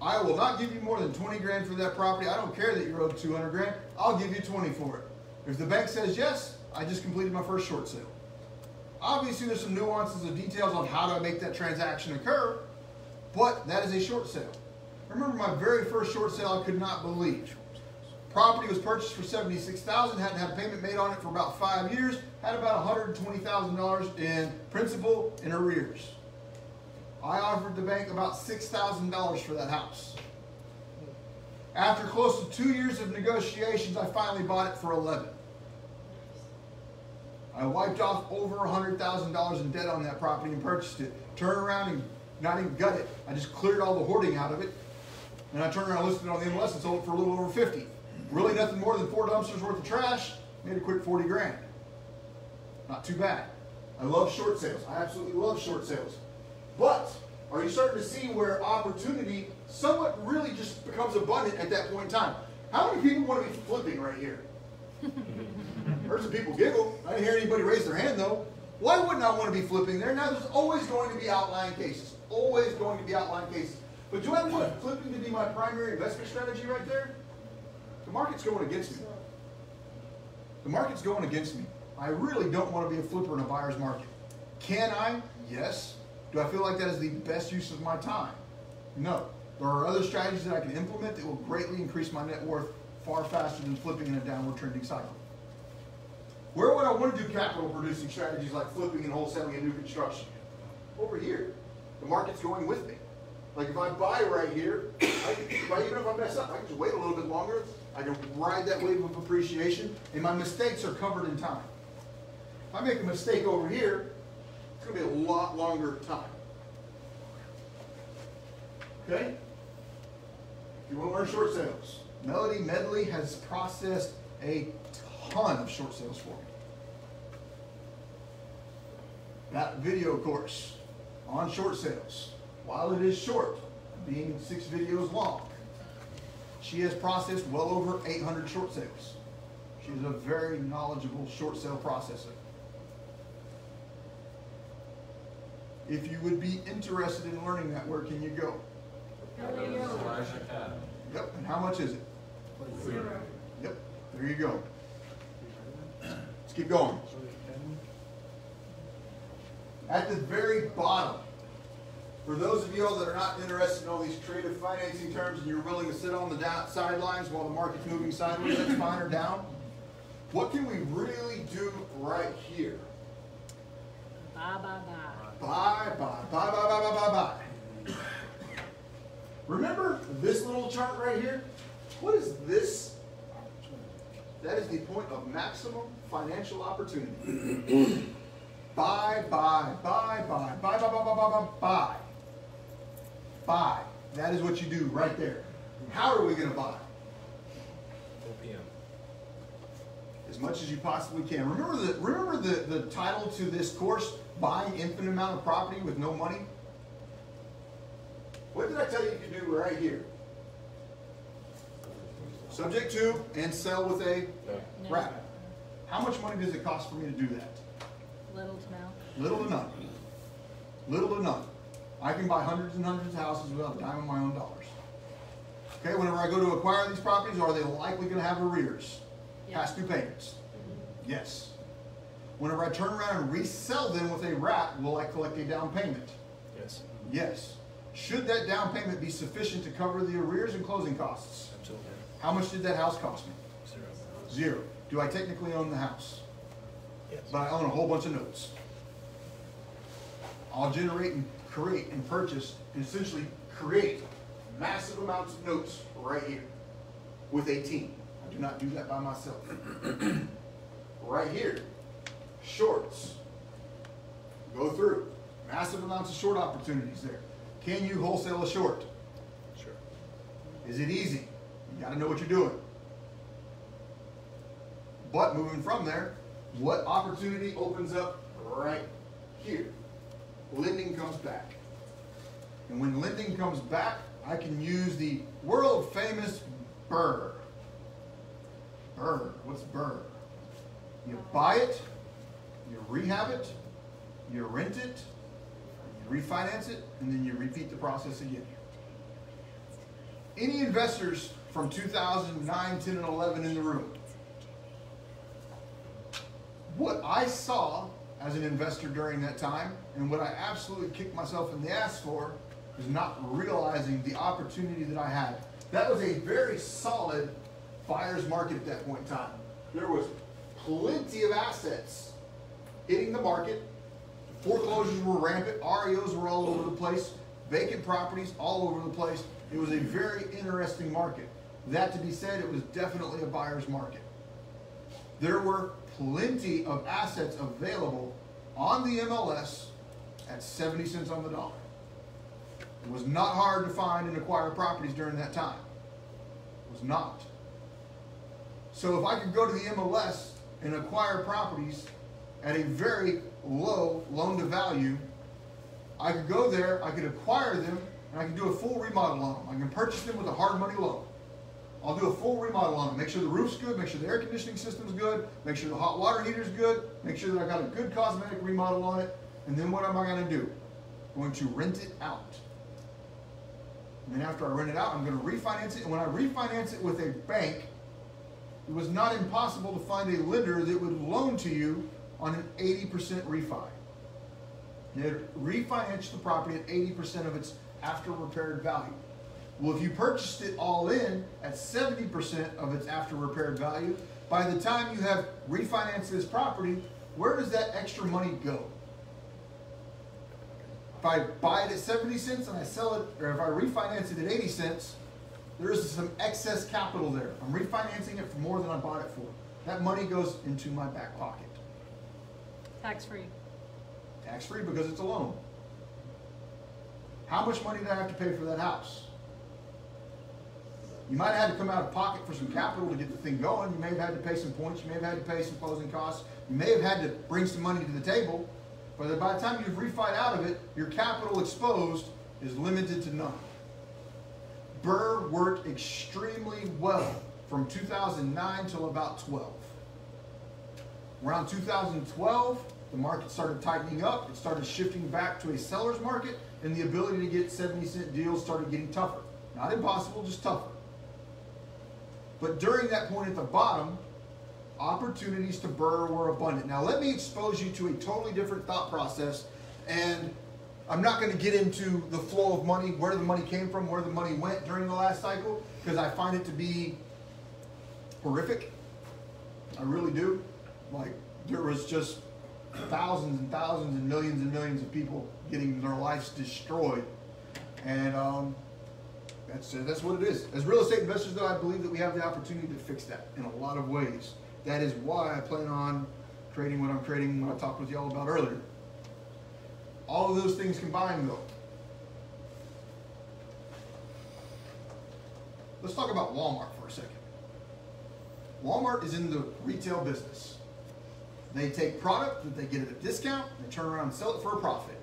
I will not give you more than 20 grand for that property. I don't care that you're owed 200 grand. I'll give you 20 for it. If the bank says yes, I just completed my first short sale. Obviously, there's some nuances and details on how do I make that transaction occur, but that is a short sale. Remember my very first short sale, I could not believe. Property was purchased for $76,000, hadn't had a payment made on it for about 5 years, had about $120,000 in principal and arrears. I offered the bank about $6,000 for that house. After close to 2 years of negotiations, I finally bought it for $11,000. I wiped off over $100,000 in debt on that property and purchased it. Turned around and not even gut it. I just cleared all the hoarding out of it. And I turned around and listed it on the MLS and sold it for a little over $50,000. Really nothing more than 4 dumpsters worth of trash, made a quick 40 grand. Not too bad. I love short sales. I absolutely love short sales. But are you starting to see where opportunity somewhat really just becomes abundant at that point in time? How many people want to be flipping right here? Heard some people giggle. I didn't hear anybody raise their hand though. Why wouldn't I want to be flipping there? Now there's always going to be outlying cases. Always going to be outlying cases. But do I want flipping to be my primary investment strategy right there? The market's going against me. The market's going against me. I really don't want to be a flipper in a buyer's market. Can I? Yes. Do I feel like that is the best use of my time? No. There are other strategies that I can implement that will greatly increase my net worth far faster than flipping in a downward trending cycle. Where would I want to do capital producing strategies like flipping and wholesaling and new construction? Over here. The market's going with me. Like if I buy right here, even if I mess up, I can just wait a little bit longer. I can ride that wave of appreciation, and my mistakes are covered in time. If I make a mistake over here, it's going to be a lot longer time. Okay? If you want to learn short sales, Melody Medley has processed a ton of short sales for me. That video course on short sales, while it is short, being 6 videos long, she has processed well over 800 short sales. She's a very knowledgeable short sale processor. If you would be interested in learning that, where can you go? Yep, and how much is it? $0. Yep, there you go. Let's keep going. At the very bottom, for those of you all that are not interested in all these creative financing terms and you're willing to sit on the sidelines while the market's moving sideways, that's fine, or down, what can we really do right here? Bye, bye, bye. Bye, bye, bye, bye, bye, bye, bye, bye. Remember this little chart right here? What is this? That is the point of maximum financial opportunity. Buy, buy, buy, buy, buy, buy, buy, buy, buy, buy. Buy. That is what you do right there. How are we going to buy? OPM. As much as you possibly can. Remember the title to this course, Buying Infinite Amount of Property with No Money? What did I tell you you could do right here? Subject to and sell with a wrap. How much money does it cost for me to do that? Little to none. Little to none. Little to none. I can buy hundreds and hundreds of houses without a dime of my own dollars. Okay, whenever I go to acquire these properties, are they likely going to have arrears? Yeah. Past due payments? Mm-hmm. Yes. Whenever I turn around and resell them with a wrap, will I collect a down payment? Yes. Yes. Should that down payment be sufficient to cover the arrears and closing costs? Absolutely. How much did that house cost me? $0. Do I technically own the house? Yes. But I own a whole bunch of notes. I'll generate and create and purchase and essentially create massive amounts of notes right here with a team. I do not do that by myself. Right here, shorts. Go through. Massive amounts of short opportunities there. Can you wholesale a short? Sure. Is it easy? You got to know what you're doing. But moving from there, what opportunity opens up right here? Lending comes back. And when lending comes back, I can use the world famous BRRRR. BRRRR, what's BRRRR? You buy it, you rehab it, you rent it, you refinance it, and then you repeat the process again. Any investors from 2009, 10, and 11 in the room? What I saw as an investor during that time, and what I absolutely kicked myself in the ass for, is not realizing the opportunity that I had. That was a very solid buyer's market at that point in time. There was plenty of assets hitting the market. Foreclosures were rampant, REOs were all over the place, vacant properties all over the place. It was a very interesting market. That to be said, it was definitely a buyer's market. There were plenty of assets available on the MLS at 70 cents on the dollar. It was not hard to find and acquire properties during that time. It was not. So if I could go to the MLS and acquire properties at a very low loan to value, I could go there, I could acquire them, and I could do a full remodel on them. I can purchase them with a hard money loan. I'll do a full remodel on them. Make sure the roof's good, make sure the air conditioning system's good, make sure the hot water heater's good, make sure that I got a good cosmetic remodel on it. And then what am I going to do? I'm going to rent it out. And then after I rent it out, I'm going to refinance it. And when I refinance it with a bank, it was not impossible to find a lender that would loan to you on an 80% refi. They'd refinance the property at 80% of its after repaired value. Well, if you purchased it all in at 70% of its after repaired value, by the time you have refinanced this property, where does that extra money go? If I buy it at 70 cents and I sell it, or if I refinance it at 80 cents, there is some excess capital there. I'm refinancing it for more than I bought it for. That money goes into my back pocket. Tax-free. Tax-free because it's a loan. How much money did I have to pay for that house? You might have had to come out of pocket for some capital to get the thing going. You may have had to pay some points. You may have had to pay some closing costs. You may have had to bring some money to the table. But by the time you've refied out of it, your capital exposed is limited to none. Burr worked extremely well from 2009 till about 12. Around 2012, the market started tightening up. It started shifting back to a seller's market, and the ability to get 70-cent deals started getting tougher. Not impossible, just tougher. But during that point at the bottom, opportunities to burr were abundant. Now let me expose you to a totally different thought process, and I'm not going to get into the flow of money, where the money came from, where the money went during the last cycle, because I find it to be horrific. I really do. Like, there was just thousands and thousands and millions of people getting their lives destroyed, and that's what it is. As real estate investors, though, I believe that we have the opportunity to fix that in a lot of ways. That is why I plan on creating what I'm creating, what I talked with y'all about earlier. All of those things combined, though. Let's talk about Walmart for a second. Walmart is in the retail business. They take product that they get at a discount, they turn around and sell it for a profit.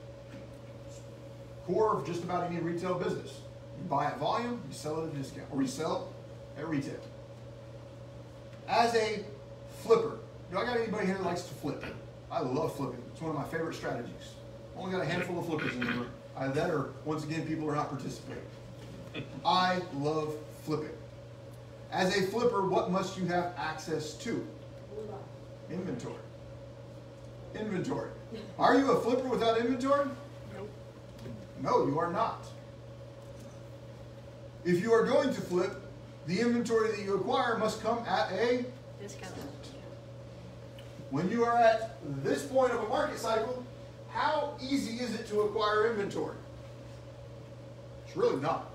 Core of just about any retail business. You buy at volume, you sell it at a discount, or you sell at retail. As a flipper, do I got anybody here that likes to flip? I love flipping. It's one of my favorite strategies. Only got a handful of flippers in the room. Either, once again, people are not participating. I love flipping. As a flipper, what must you have access to? Inventory. Inventory. Are you a flipper without inventory? Nope. No, you are not. If you are going to flip, the inventory that you acquire must come at a discount. When you are at this point of a market cycle, how easy is it to acquire inventory? It's really not.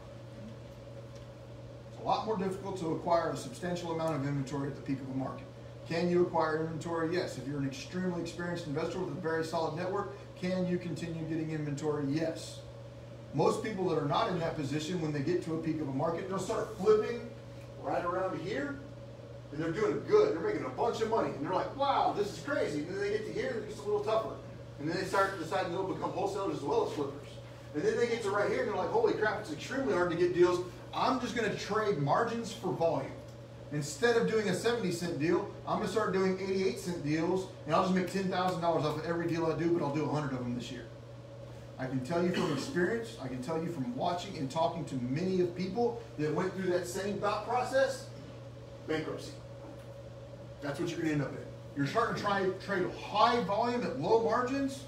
It's a lot more difficult to acquire a substantial amount of inventory at the peak of a market. Can you acquire inventory? Yes. If you're an extremely experienced investor with a very solid network, can you continue getting inventory? Yes. Most people that are not in that position, when they get to a peak of a market, they'll start flipping right around here, and they're doing good. They're making a bunch of money, and they're like, wow, this is crazy. And then they get to here, it gets a little tougher. And then they start deciding they'll become wholesalers as well as flippers. And then they get to right here, and they're like, holy crap, it's extremely hard to get deals. I'm just going to trade margins for volume. Instead of doing a 70-cent deal, I'm going to start doing 88-cent deals, and I'll just make $10,000 off of every deal I do, but I'll do 100 of them this year. I can tell you from experience, I can tell you from watching and talking to many of people that went through that same thought process, bankruptcy. That's what you're going to end up in. You're starting to trade high volume at low margins,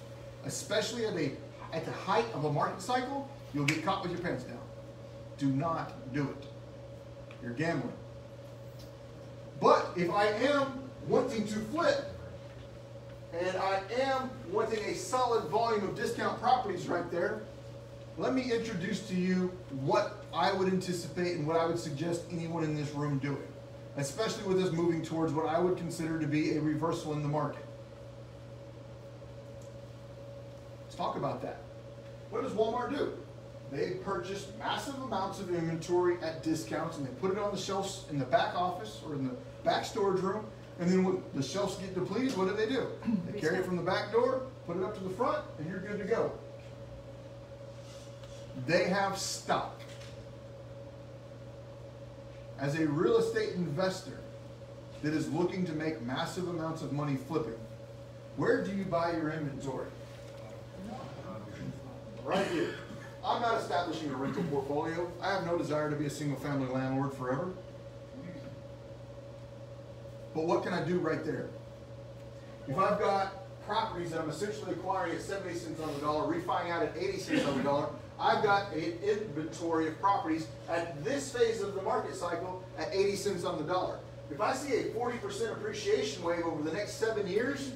especially at the height of a market cycle, you'll get caught with your pants down. Do not do it. You're gambling. But if I am wanting to flip, and I am wanting a solid volume of discount properties right there, let me introduce to you what I would anticipate and what I would suggest anyone in this room doing, especially with us moving towards what I would consider to be a reversal in the market. Let's talk about that. What does Walmart do? They purchase massive amounts of inventory at discounts, and they put it on the shelves in the back office or in the back storage room. And then when the shelves get depleted, what do? They carry it from the back door, put it up to the front, and you're good to go. They have stock. As a real estate investor that is looking to make massive amounts of money flipping, where do you buy your inventory? Right here. I'm not establishing a rental portfolio. I have no desire to be a single-family landlord forever. But what can I do right there? If I've got properties that I'm essentially acquiring at 70 cents on the dollar, refining out at 80 cents on the dollar, I've got an inventory of properties at this phase of the market cycle at 80 cents on the dollar. If I see a 40% appreciation wave over the next 7 years,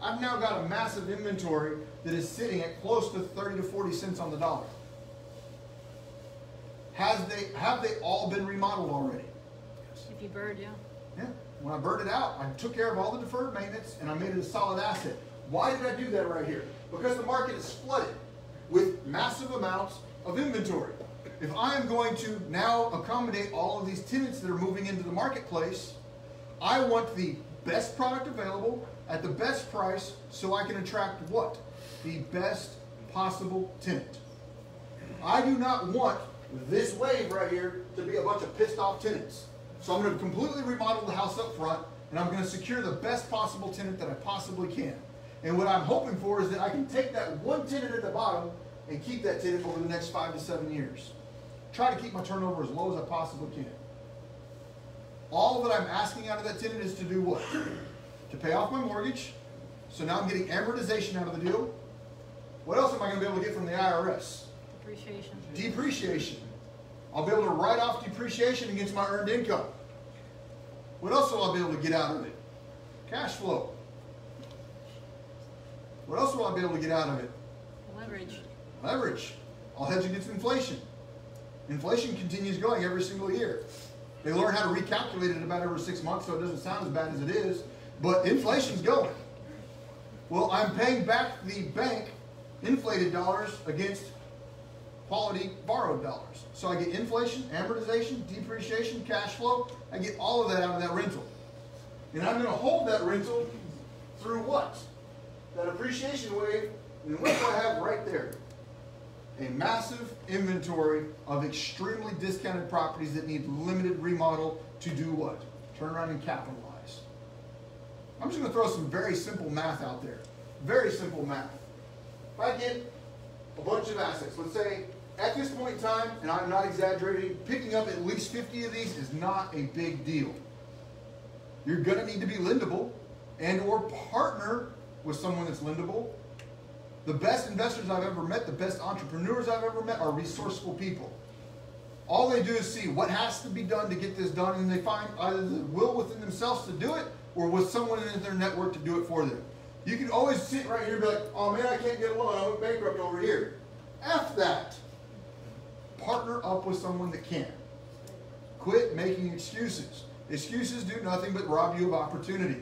I've now got a massive inventory that is sitting at close to 30 to 40 cents on the dollar. Have they all been remodeled already? If you bird, yeah. Yeah. When I birded out, I took care of all the deferred maintenance and I made it a solid asset. Why did I do that right here? Because the market is flooded with massive amounts of inventory. If I am going to now accommodate all of these tenants that are moving into the marketplace, I want the best product available at the best price so I can attract what? The best possible tenant. I do not want this wave right here to be a bunch of pissed off tenants. So I'm going to completely remodel the house up front and I'm going to secure the best possible tenant that I possibly can. And what I'm hoping for is that I can take that one tenant at the bottom and keep that tenant over the next 5 to 7 years. Try to keep my turnover as low as I possibly can. All that I'm asking out of that tenant is to do what? To pay off my mortgage. So now I'm getting amortization out of the deal. What else am I going to be able to get from the IRS? Depreciation. Depreciation. I'll be able to write off depreciation against my earned income. What else will I be able to get out of it? Cash flow. What else will I be able to get out of it? Leverage. Leverage. I'll hedge against inflation. Inflation continues going every single year. They learn how to recalculate it about every 6 months, so it doesn't sound as bad as it is, but inflation's going. Well, I'm paying back the bank inflated dollars against quality borrowed dollars. So I get inflation, amortization, depreciation, cash flow. I get all of that out of that rental. And I'm going to hold that rental through what? That appreciation wave. And what do I have right there? A massive inventory of extremely discounted properties that need limited remodel to do what? Turn around and capitalize. I'm just going to throw some very simple math out there. Very simple math. If I get a bunch of assets, let's say at this point in time, and I'm not exaggerating, picking up at least 50 of these is not a big deal. You're going to need to be lendable and or partner with someone that's lendable. The best investors I've ever met, the best entrepreneurs I've ever met are resourceful people. All they do is see what has to be done to get this done, and they find either the will within themselves to do it or with someone in their network to do it for them. You can always sit right here and be like, oh man, I can't get a loan, I went bankrupt over here. F that. Partner up with someone that can. Quit making excuses. Excuses do nothing but rob you of opportunity.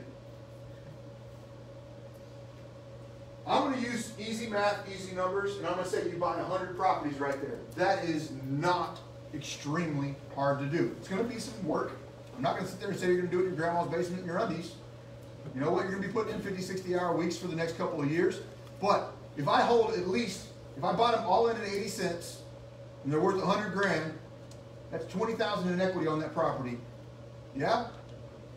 I'm going to use easy math, easy numbers, and I'm going to say you buy 100 properties right there. That is not extremely hard to do. It's going to be some work. I'm not going to sit there and say you're going to do it in your grandma's basement in your undies. You know what? You're going to be putting in 50, 60-hour weeks for the next couple of years. But if I hold at least, if I bought them all in at 80 cents and they're worth 100 grand, that's 20,000 in equity on that property. Yeah?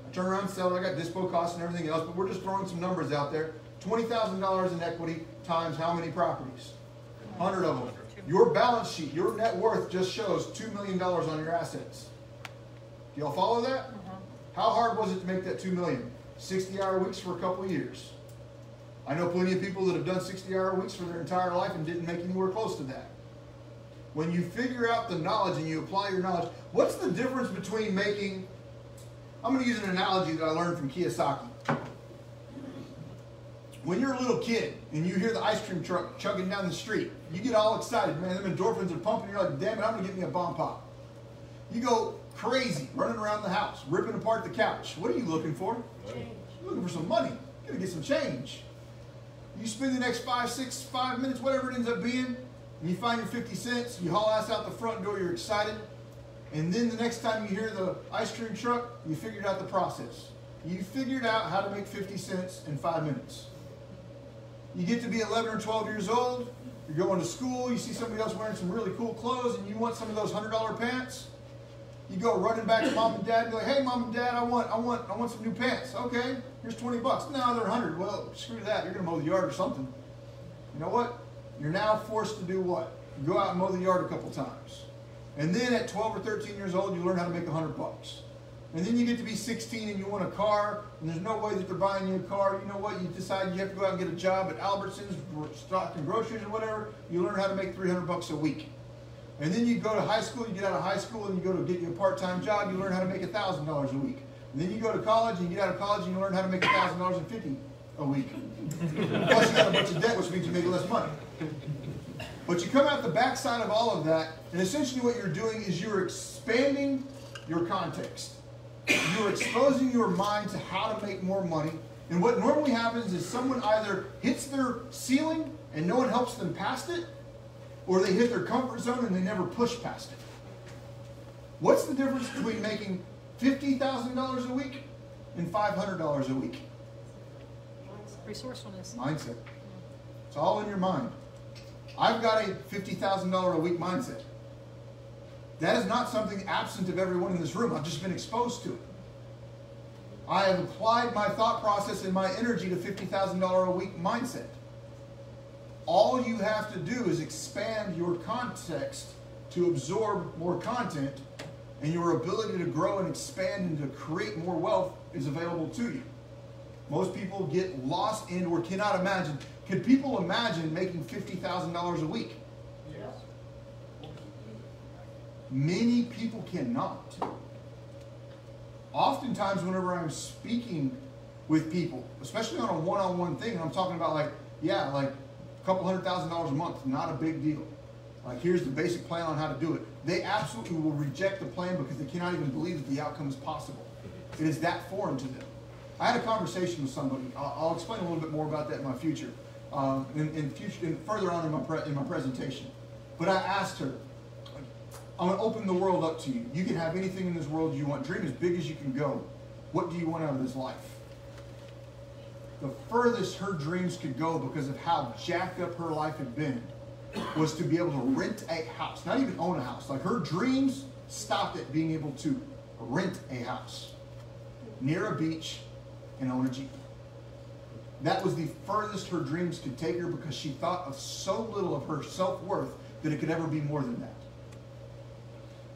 I turn around and sell it. I got dispo costs and everything else, but we're just throwing some numbers out there. $20,000 in equity times how many properties? 100 of them. Your balance sheet, your net worth just shows $2 million on your assets. Do y'all follow that? How hard was it to make that $2 million? 60-hour weeks for a couple of years. I know plenty of people that have done 60-hour weeks for their entire life and didn't make anywhere close to that. When you figure out the knowledge and you apply your knowledge, what's the difference between making, I'm going to use an analogy that I learned from Kiyosaki. When you're a little kid and you hear the ice cream truck chugging down the street, you get all excited, man, them endorphins are pumping, you're like, damn it, I'm going to get me a bomb pop. You go crazy, running around the house, ripping apart the couch. What are you looking for? Change. You're looking for some money. You're going to get some change. You spend the next 5 minutes, whatever it ends up being, and you find your 50 cents, you haul ass out the front door, you're excited, and then the next time you hear the ice cream truck, you figured out the process. You figured out how to make 50 cents in 5 minutes. You get to be 11 or 12 years old, you're going to school, you see somebody else wearing some really cool clothes and you want some of those $100 pants. You You go running back to mom and dad and go, hey mom and dad, I want some new pants. Okay, here's 20 bucks. No, they're 100. Well, screw that. You're gonna mow the yard or something. You know what? You're now forced to do what? Go out and mow the yard a couple times. And then at 12 or 13 years old, you learn how to make 100 bucks. And then you get to be 16 and you want a car, and there's no way that they're buying you a car. You know what? You decide you have to go out and get a job at Albertsons, stocking groceries or whatever. You learn how to make 300 bucks a week. And then you go to high school, you get out of high school, and you go to get your part-time job, you learn how to make $1,000 a week. And then you go to college, and you get out of college, and you learn how to make $1,050 a week. Plus you got a bunch of debt, which means you make less money. But you come out the backside of all of that, and essentially what you're doing is you're expanding your context. You're exposing your mind to how to make more money. And what normally happens is someone either hits their ceiling and no one helps them past it, or they hit their comfort zone and they never push past it. What's the difference between making $50,000 a week and $500 a week? Resourcefulness. Mindset. It's all in your mind. I've got a $50,000 a week mindset. That is not something absent of everyone in this room. I've just been exposed to it. I have applied my thought process and my energy to $50,000 a week mindset. All you have to do is expand your context to absorb more content, and your ability to grow and expand and to create more wealth is available to you. Most people get lost in or cannot imagine. Could people imagine making $50,000 a week? Yes. Many people cannot. Oftentimes, whenever I'm speaking with people, especially on a one-on-one thing, and I'm talking about like couple $100,000 a month, not a big deal. Like, here's the basic plan on how to do it. They absolutely will reject the plan because they cannot even believe that the outcome is possible. It is that foreign to them. I had a conversation with somebody. I'll explain a little bit more about that in my future, and further on in my presentation. But I asked her, I'm gonna open the world up to you. You can have anything in this world you want. Dream as big as you can go. What do you want out of this life? The furthest her dreams could go, because of how jacked up her life had been, was to be able to rent a house, not even own a house. Like, her dreams stopped at being able to rent a house near a beach and own a Jeep. That was the furthest her dreams could take her, because she thought of so little of her self-worth that it could ever be more than that.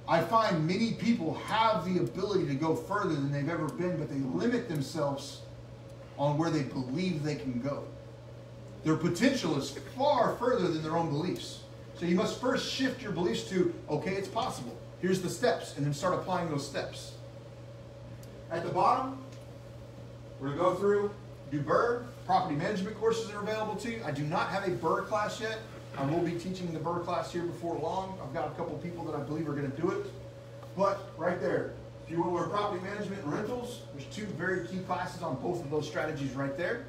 I find many people have the ability to go further than they've ever been, but they limit themselves on where they believe they can go. Their potential is far further than their own beliefs. So you must first shift your beliefs to, okay, it's possible. Here's the steps, and then start applying those steps. At the bottom, we're gonna go through, do BRRRR. Property management courses are available to you. I do not have a BRRRR class yet. I will be teaching the BRRRR class here before long. I've got a couple people that I believe are gonna do it. But right there, if you want to learn property management and rentals, there's two very key classes on both of those strategies right there.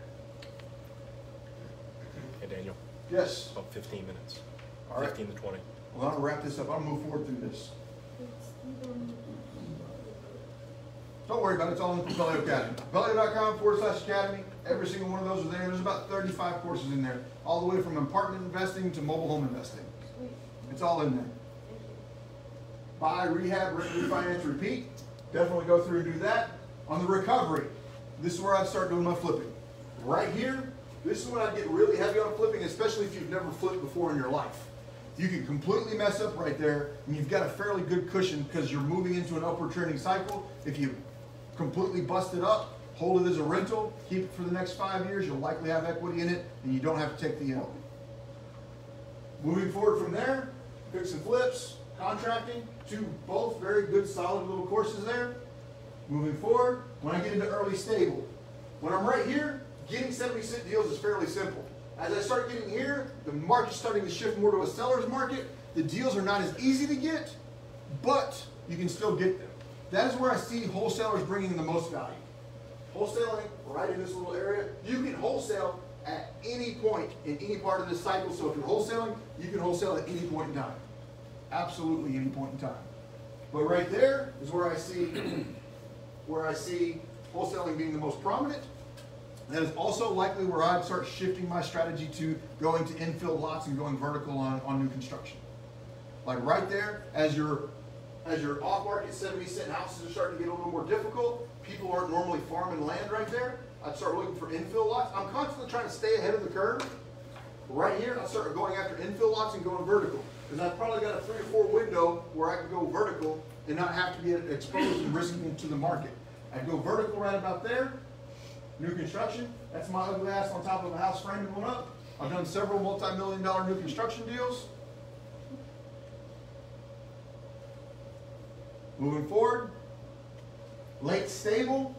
Hey, Daniel. Yes? About 15 minutes. All right. 15 to 20. Well, I'll wrap this up. I'll move forward through this. Don't worry about it. It's all in the Propelio Academy. Propelio.com/academy. Every single one of those are there. There's about 35 courses in there, all the way from apartment investing to mobile home investing. It's all in there. Buy, rehab, rent, refinance, repeat. Definitely go through and do that. On the recovery, this is where I start doing my flipping. Right here, this is when I get really heavy on flipping, especially if you've never flipped before in your life. You can completely mess up right there, and you've got a fairly good cushion because you're moving into an upward trending cycle. If you completely bust it up, hold it as a rental, keep it for the next 5 years, you'll likely have equity in it, and you don't have to take the L. Moving forward from there, fix and flips, contracting, two both very good solid little courses there. Moving forward, when I get into early stable, when I'm right here, getting 70-cent deals is fairly simple. As I start getting here, the market's starting to shift more to a seller's market. The deals are not as easy to get, but you can still get them. That is where I see wholesalers bringing the most value. Wholesaling right in this little area. You can wholesale at any point in any part of this cycle. So if you're wholesaling, you can wholesale at any point in time. Absolutely any point in time. But right there is where I see wholesaling being the most prominent. That is also likely where I'd start shifting my strategy to going to infill lots and going vertical on new construction. Like right there, as your As your off-market 70-cent houses are starting to get a little more difficult, people aren't normally farming land right there, I'd start looking for infill lots. I'm constantly trying to stay ahead of the curve. Right here, I started going after infill lots and going vertical, because I've probably got a 3 or 4 window where I can go vertical and not have to get exposed and risking to the market. I'd go vertical right about there. New construction, that's my ugly ass on top of a house framing one up. I've done several multi-million-dollar new construction deals. Moving forward, late stable.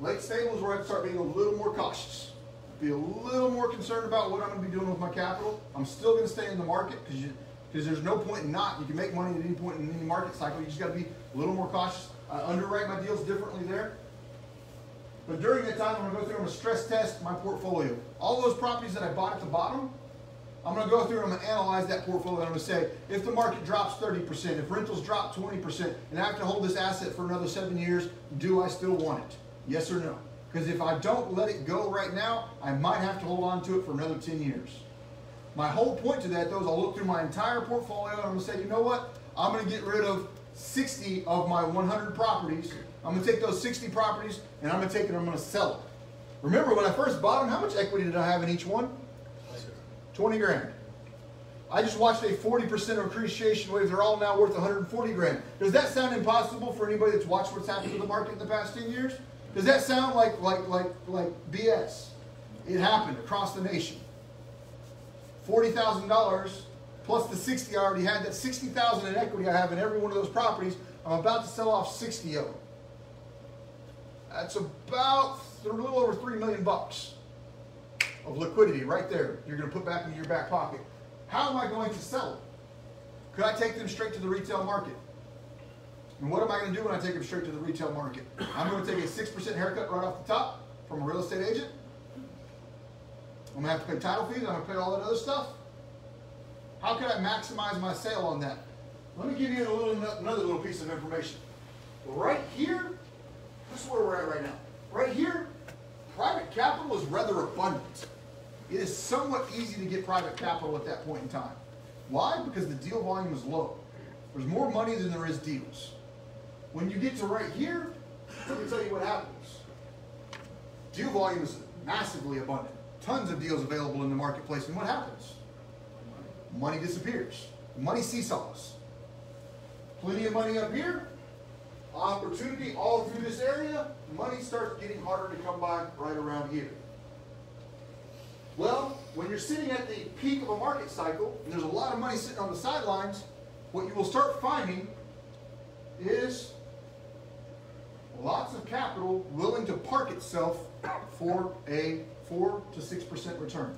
Late stable is where I can start being a little more cautious. Be a little more concerned about what I'm going to be doing with my capital. I'm still going to stay in the market because there's no point in not. You can make money at any point in any market cycle. You just got to be a little more cautious. I underwrite my deals differently there. But during that time, I'm going to go through and stress test my portfolio. All those properties that I bought at the bottom, I'm going to go through and I'm going to analyze that portfolio. And I'm going to say, if the market drops 30%, if rentals drop 20%, and I have to hold this asset for another 7 years, do I still want it? Yes or no? Because if I don't let it go right now, I might have to hold on to it for another 10 years. My whole point to that, though, is I'll look through my entire portfolio and I'm going to say, you know what? I'm going to get rid of 60 of my 100 properties. I'm going to take those 60 properties and I'm going to take it and I'm going to sell them. Remember, when I first bought them, how much equity did I have in each one? 20 grand. I just watched a 40% appreciation wave. They're all now worth 140 grand. Does that sound impossible for anybody that's watched what's happened to the market in the past 10 years? Does that sound like BS? It happened across the nation. $40,000 plus the 60 I already had, that 60,000 in equity I have in every one of those properties. I'm about to sell off 60 of them. That's about a little over $3 million of liquidity right there. You're going to put back into your back pocket. How am I going to sell them? Could I take them straight to the retail market? And what am I going to do when I take them straight to the retail market? I'm going to take a 6% haircut right off the top from a real estate agent. I'm going to have to pay title fees. I'm going to pay all that other stuff. How can I maximize my sale on that? Let me give you another little piece of information. Right here, this is where we're at right now. Right here, private capital is rather abundant. It is somewhat easy to get private capital at that point in time. Why? Because the deal volume is low. There's more money than there is deals. When you get to right here, let me tell you what happens. Deal volume is massively abundant. Tons of deals available in the marketplace. And what happens? Money disappears. Money seesaws. Plenty of money up here. Opportunity all through this area. Money starts getting harder to come by right around here. Well, when you're sitting at the peak of a market cycle, and there's a lot of money sitting on the sidelines, what you will start finding is lots of capital willing to park itself for a 4 to 6% return.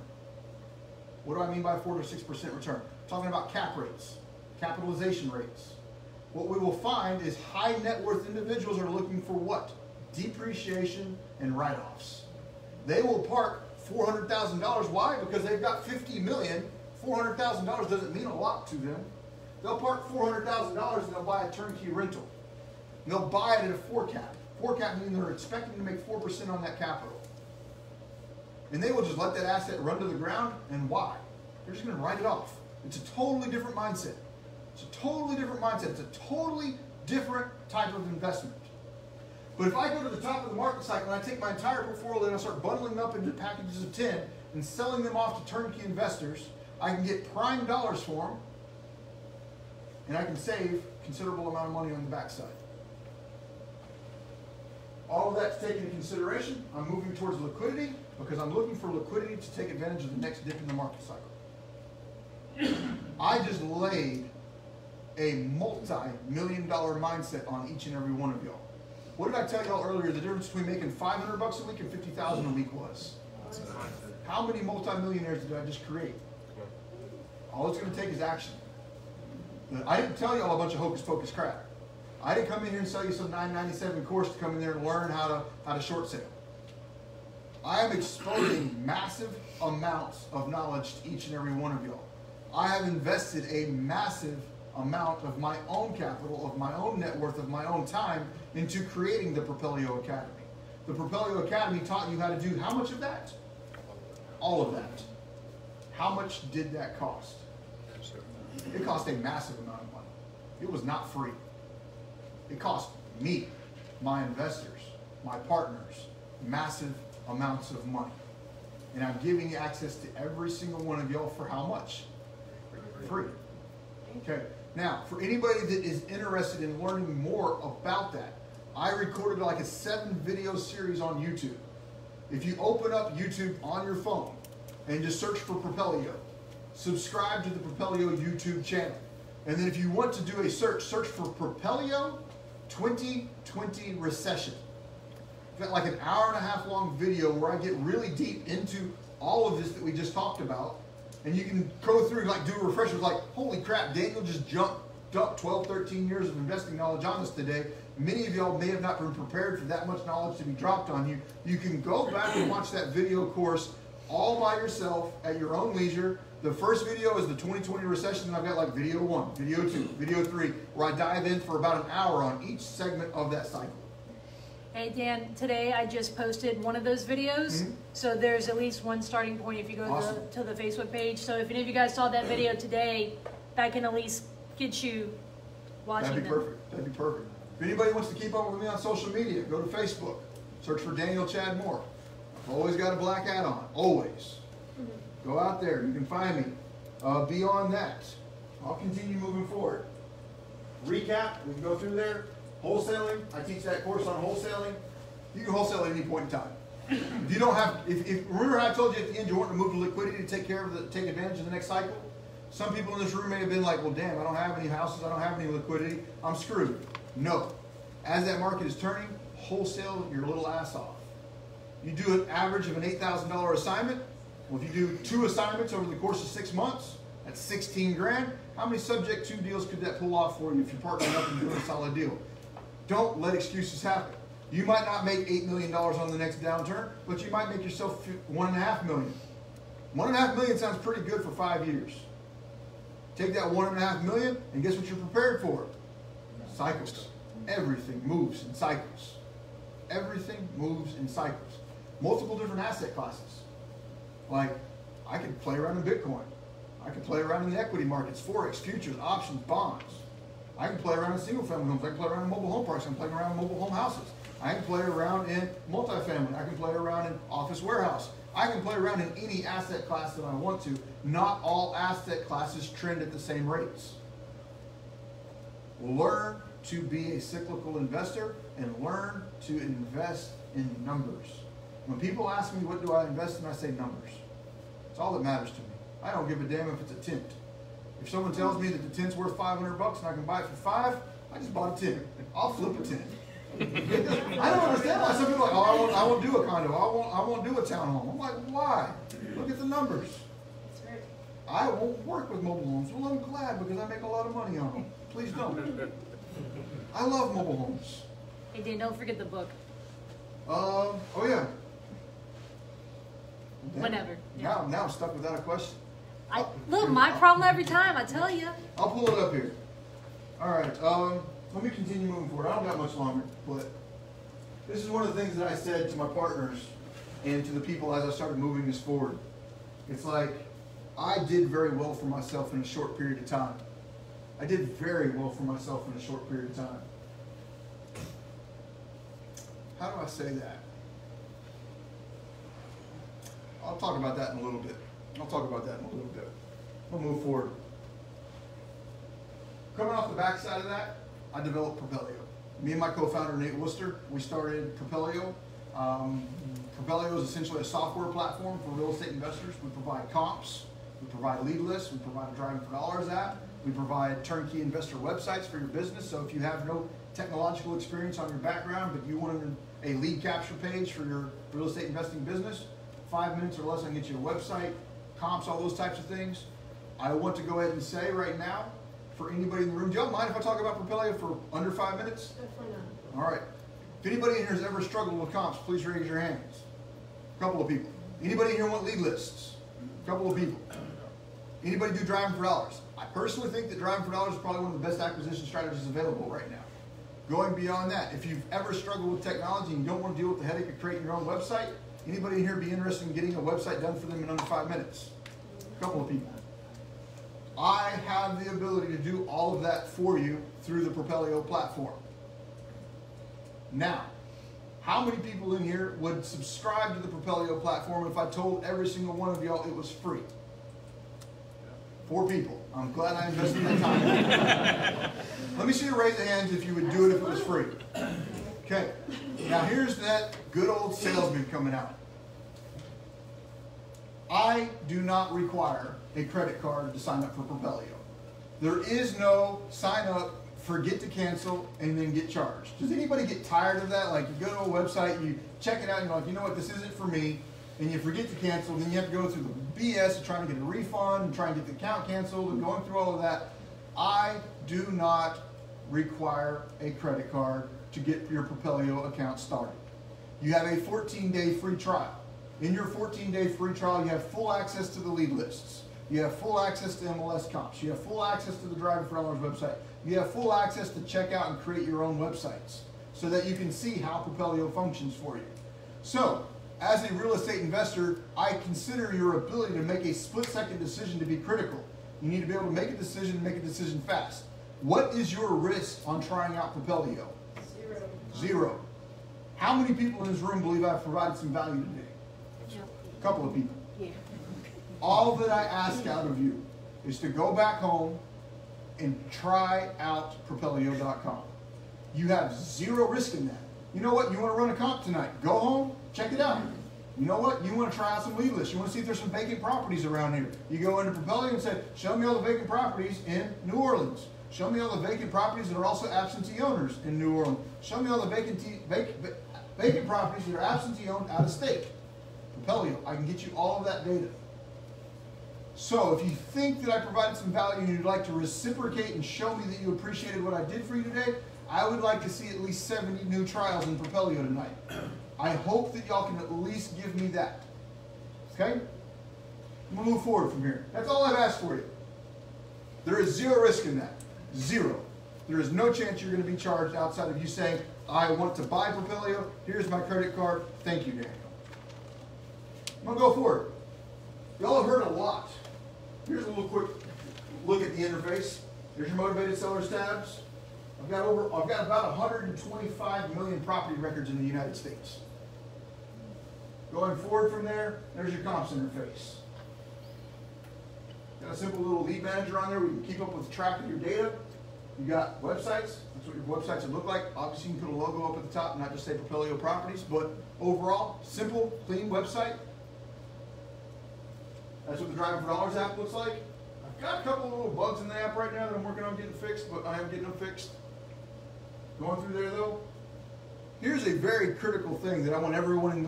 What do I mean by 4 to 6% return? I'm talking about cap rates, capitalization rates. What we will find is high net worth individuals are looking for what? Depreciation and write-offs. They will park $400,000. Why? Because they've got $50 million. $400,000 doesn't mean a lot to them. They'll park $400,000 and they'll buy a turnkey rental. And they'll buy it at a 4 cap. 4 cap means they're expecting to make 4% on that capital. And they will just let that asset run to the ground. And why? They're just going to write it off. It's a totally different mindset. It's a totally different mindset. It's a totally different type of investment. But if I go to the top of the market cycle and I take my entire portfolio and I start bundling up into packages of 10 and selling them off to turnkey investors, I can get prime dollars for them. And I can save a considerable amount of money on the backside. All of that's taken into consideration. I'm moving towards liquidity because I'm looking for liquidity to take advantage of the next dip in the market cycle. I just laid a multi-million-dollar mindset on each and every one of y'all. What did I tell y'all earlier? The difference between making $500 a week and $50,000 a week was? How many multi-millionaires did I just create? All it's going to take is action. I didn't tell you all a bunch of hocus pocus crap. I didn't come in here and sell you some $9.97 course to come in there and learn how to short sale. I am exposing massive amounts of knowledge to each and every one of y'all. I have invested a massive amount of my own capital, of my own net worth, of my own time into creating the Propelio Academy. The Propelio Academy taught you how to do how much of that? All of that. How much did that cost? It cost a massive amount of money. It was not free. It cost me, my investors, my partners, massive amounts of money. And I'm giving you access to every single one of y'all for how much? Free. Okay. Now, for anybody that is interested in learning more about that, I recorded like a 7-video series on YouTube. If you open up YouTube on your phone and just search for Propelio, subscribe to the Propelio YouTube channel. And then if you want to do a search, search for Propelio 2020 recession. I've got like an 1.5-hour long video where I get really deep into all of this that we just talked about. And you can go through, like, do a refresher, like, holy crap, Daniel just dumped 12, 13 years of investing knowledge on us today. Many of y'all may have not been prepared for that much knowledge to be dropped on you. You can go back and watch that video course all by yourself at your own leisure. The first video is the 2020 recession, and I've got like video 1, video 2, video 3, where I dive in for about 1 hour on each segment of that cycle. Hey Dan, today I just posted one of those videos, so there's at least one starting point if you go to the Facebook page. So if any of you guys saw that video today, that can at least get you watching. That'd be perfect. That'd be perfect. If anybody wants to keep up with me on social media, go to Facebook, search for Daniel Chad Moore. I've always got a black hat on, always. Go out there, you can find me. Beyond that, I'll continue moving forward. Recap, we can go through there. Wholesaling, I teach that course on wholesaling. You can wholesale at any point in time. If you don't have, if remember how I told you at the end you want to move to liquidity to take care of take advantage of the next cycle? Some people in this room may have been like, well damn, I don't have any houses, I don't have any liquidity, I'm screwed. No. As that market is turning, wholesale your little ass off. You do an average of an $8,000 assignment. Well, if you do 2 assignments over the course of 6 months, that's 16 grand. How many subject 2 deals could that pull off for you if you're partnering up and doing a solid deal? Don't let excuses happen. You might not make $8 million on the next downturn, but you might make yourself $1.5 million. $1.5 million sounds pretty good for 5 years. Take that $1.5 million, and guess what you're prepared for? Cycles. Everything moves in cycles. Everything moves in cycles. Multiple different asset classes. Like, I could play around in Bitcoin. I could play around in the equity markets, Forex, futures, options, bonds. I can play around in single-family homes. I can play around in mobile home parks. I can play around in mobile home houses. I can play around in multifamily. I can play around in office warehouse. I can play around in any asset class that I want to. Not all asset classes trend at the same rates. Learn to be a cyclical investor and learn to invest in numbers. When people ask me what do I invest in, I say numbers. It's all that matters to me. I don't give a damn if it's a tent. If someone tells me that the tent's worth 500 bucks and I can buy it for 5, I just bought a tent. I'll flip a tent. I don't understand why some people are like, oh, I won't do a condo. I won't do a townhome. I'm like, why? Look at the numbers. That's right. I won't work with mobile homes. Well, I'm glad because I make a lot of money on them. Please don't. I love mobile homes. Hey, Dan, don't forget the book. Oh yeah. Whenever. Now I'm stuck without a question. Look, my problem every time, I tell you. I'll pull it up here. All right, let me continue moving forward. I don't got much longer, but this is one of the things that I said to my partners and to the people as I started moving this forward. It's like, I did very well for myself in a short period of time. I did very well for myself in a short period of time. How do I say that? I'll talk about that in a little bit. We'll move forward. Coming off the backside of that, I developed Propelio. Me and my co-founder, Nate Worcester, we started Propelio. Propelio is essentially a software platform for real estate investors. We provide comps, we provide lead lists, we provide a Driving for Dollars app, we provide turnkey investor websites for your business. So if you have no technological experience on your background, but you wanted a lead capture page for your real estate investing business, 5 minutes or less, I can get you a website, comps, all those types of things. I want to go ahead and say right now, for anybody in the room, do y'all mind if I talk about Propelio for under 5 minutes? Definitely not. All right. If anybody in here has ever struggled with comps, please raise your hands. A couple of people. Anybody in here want lead lists? A couple of people. Anybody do Driving for Dollars? I personally think that Driving for Dollars is probably one of the best acquisition strategies available right now. Going beyond that, if you've ever struggled with technology and you don't want to deal with the headache of creating your own website, anybody in here be interested in getting a website done for them in under 5 minutes? A couple of people. I have the ability to do all of that for you through the Propelio platform. Now, how many people in here would subscribe to the Propelio platform if I told every single one of y'all it was free? 4 people. I'm glad I invested that time. Let me see you raise your hands if you would do it if it was free. Okay, now here's that good old salesman coming out. I do not require a credit card to sign up for Propelio. There is no sign up, forget to cancel, and then get charged. Does anybody get tired of that? Like, you go to a website, you check it out, and you're like, you know what, this isn't for me, and you forget to cancel, then you have to go through the BS of trying to get a refund, and trying to get the account canceled, and going through all of that. I do not require a credit card to get your Propelio account started. You have a 14-day free trial. In your 14-day free trial, you have full access to the lead lists. You have full access to MLS comps. You have full access to the Driver for Dollars website. You have full access to check out and create your own websites so that you can see how Propelio functions for you. So, as a real estate investor, I consider your ability to make a split-second decision to be critical. You need to be able to make a decision and make a decision fast. What is your risk on trying out Propelio? Zero. Zero. How many people in this room believe I've provided some value today? A couple of people. Yeah. All that I ask out of you is to go back home and try out Propelio.com. You have zero risk in that. You know what? You want to run a comp tonight. Go home, check it out. You know what? You want to try out some lead lists. You want to see if there's some vacant properties around here. You go into Propelio and say, show me all the vacant properties in New Orleans. Show me all the vacant properties that are also absentee owners in New Orleans. Show me all the vacant properties that are absentee owned out of state. Propelio, I can get you all of that data. So if you think that I provided some value and you'd like to reciprocate and show me that you appreciated what I did for you today, I would like to see at least 70 new trials in Propelio tonight. I hope that y'all can at least give me that. Okay? I'm going to move forward from here. That's all I've asked for you. There is zero risk in that. Zero. There is no chance you're going to be charged outside of you saying, I want to buy Propelio. Here's my credit card. Thank you, Daniel. I'm going to go forward. Y'all have heard a lot. Here's a little quick look at the interface. Here's your motivated sellers tabs. I've got about 125 million property records in the United States. Going forward from there, there's your comps interface. Got a simple little lead manager on there where you can keep up with the track of your data. You got websites. That's what your websites would look like. Obviously, you can put a logo up at the top and not just say Propelio Properties, but overall, simple, clean website. That's what the Driver for Dollars app looks like. I've got a couple of little bugs in the app right now that I'm working on getting fixed, but I am getting them fixed. Going through there though, here's a very critical thing that I want everyone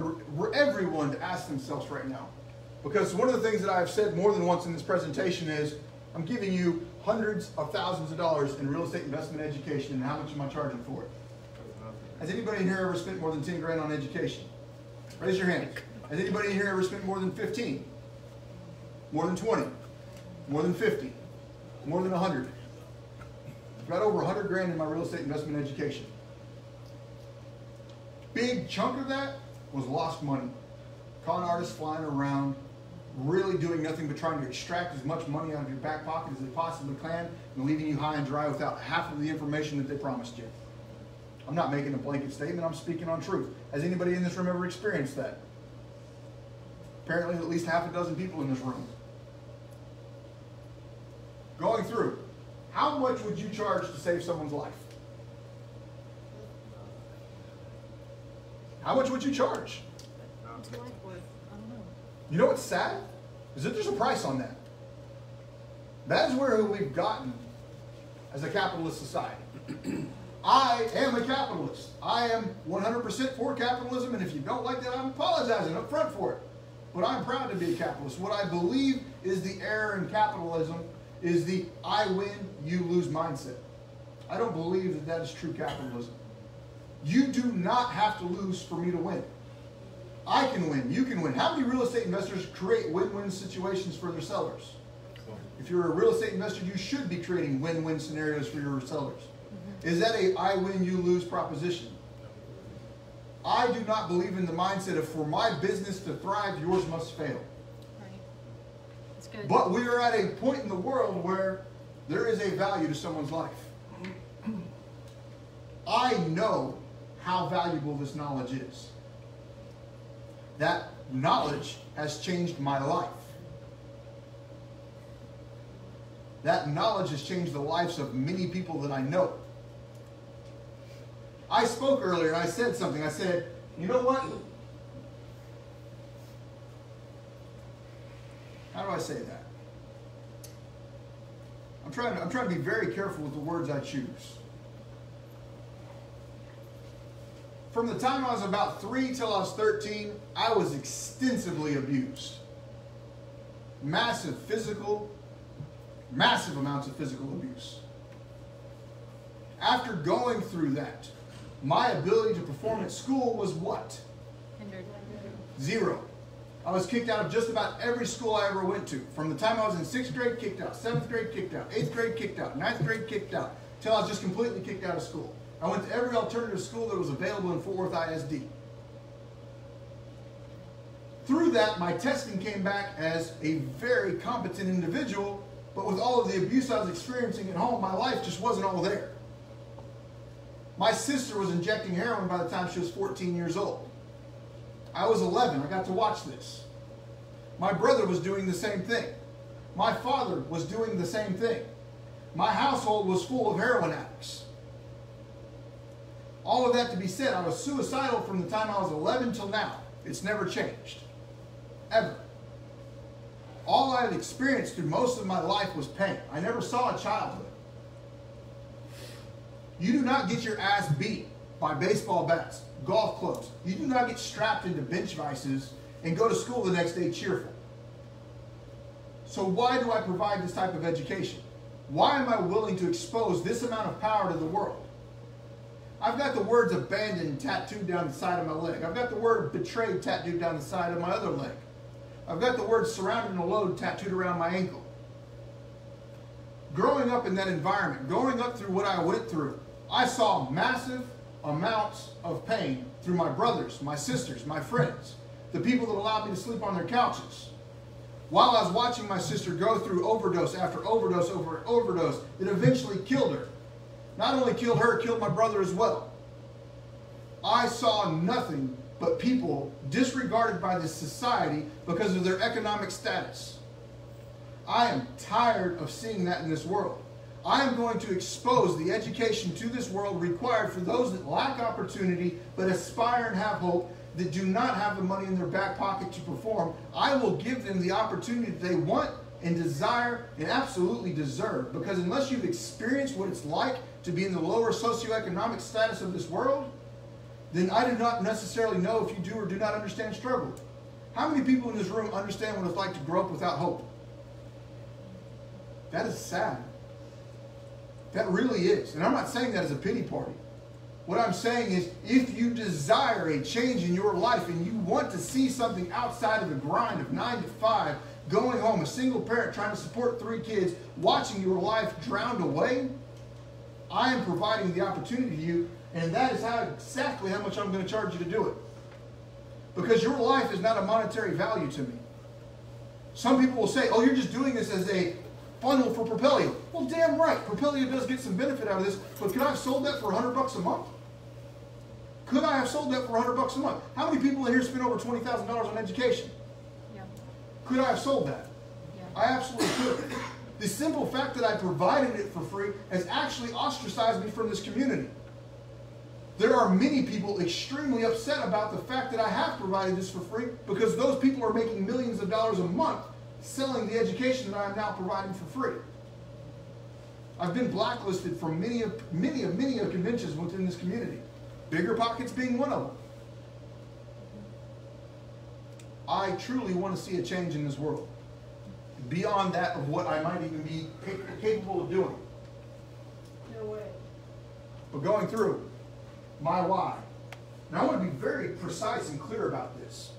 to ask themselves right now. Because one of the things that I've said more than once in this presentation is, I'm giving you hundreds of thousands of dollars in real estate investment education, and how much am I charging for it? Has anybody in here ever spent more than 10 grand on education? Raise your hand. Has anybody in here ever spent more than 15? More than 20, more than 50, more than 100. I've got over 100 grand in my real estate investment education. Big chunk of that was lost money. Con artists flying around, really doing nothing but trying to extract as much money out of your back pocket as they possibly can and leaving you high and dry without half of the information that they promised you. I'm not making a blanket statement, I'm speaking on truth. Has anybody in this room ever experienced that? Apparently at least half a dozen people in this room. Going through, how much would you charge to save someone's life? How much would you charge? You know what's sad? Is that there's a price on that. That's where we've gotten as a capitalist society. I am a capitalist. I am 100% for capitalism, and if you don't like that, I'm apologizing up front for it. But I'm proud to be a capitalist. What I believe is the error in capitalism is the I win, you lose mindset. I don't believe that that is true capitalism. You do not have to lose for me to win. I can win, you can win. How many real estate investors create win-win situations for their sellers? If you're a real estate investor, you should be creating win-win scenarios for your sellers. Is that a I win, you lose proposition? I do not believe in the mindset of for my business to thrive, yours must fail. good. But we are at a point in the world where there is a value to someone's life. I know how valuable this knowledge is. That knowledge has changed my life. That knowledge has changed the lives of many people that I know. I spoke earlier and I said something. I said, you know what? How do I say that? I'm trying to be very careful with the words I choose. From the time I was about 3 till I was 13, I was extensively abused. Massive amounts of physical abuse. After going through that, my ability to perform at school was what? Hindered. Zero. I was kicked out of just about every school I ever went to. From the time I was in 6th grade, kicked out. 7th grade, kicked out. 8th grade, kicked out. 9th grade, kicked out. Till I was just completely kicked out of school. I went to every alternative school that was available in Fort Worth ISD. Through that, my testing came back as a very competent individual, but with all of the abuse I was experiencing at home, my life just wasn't all there. My sister was injecting heroin by the time she was 14 years old. I was 11. I got to watch this. My brother was doing the same thing. My father was doing the same thing. My household was full of heroin addicts. All of that to be said, I was suicidal from the time I was 11 till now. It's never changed. Ever. All I had experienced through most of my life was pain. I never saw a childhood. You do not get your ass beat by baseball bats, golf clubs. You do not get strapped into bench vices and go to school the next day cheerful. So why do I provide this type of education? Why am I willing to expose this amount of power to the world? I've got the words abandoned tattooed down the side of my leg. I've got the word betrayed tattooed down the side of my other leg. I've got the word surrounded and alone tattooed around my ankle. Growing up in that environment, going up through what I went through, I saw massive amounts of pain through my brothers, my sisters, my friends, the people that allowed me to sleep on their couches. While I was watching my sister go through overdose after overdose over overdose, it eventually killed her. Not only killed her, killed my brother as well. I saw nothing but people disregarded by this society because of their economic status. I am tired of seeing that in this world. I am going to expose the education to this world required for those that lack opportunity but aspire and have hope, that do not have the money in their back pocket to perform. I will give them the opportunity that they want and desire and absolutely deserve, because unless you've experienced what it's like to be in the lower socioeconomic status of this world, then I do not necessarily know if you do or do not understand struggle. How many people in this room understand what it's like to grow up without hope? That is sad. That really is. And I'm not saying that as a pity party. What I'm saying is, if you desire a change in your life and you want to see something outside of the grind of 9 to 5, going home, a single parent trying to support 3 kids, watching your life drowned away, I am providing the opportunity to you, and that is exactly how much I'm going to charge you to do it. Because your life is not a monetary value to me. Some people will say, oh, you're just doing this as a funnel for Propelio. Well, damn right, Propelio does get some benefit out of this, but could I have sold that for $100 a month? Could I have sold that for $100 a month? How many people in here spend over $20,000 on education? Yeah. Could I have sold that? Yeah. I absolutely could. The simple fact that I provided it for free has actually ostracized me from this community. There are many people extremely upset about the fact that I have provided this for free, because those people are making millions of dollars a month selling the education that I am now providing for free. I've been blacklisted from many conventions within this community, Bigger Pockets being one of them. I truly want to see a change in this world, beyond that of what I might even be capable of doing. No way. But going through my why. Now I want to be very precise and clear about this.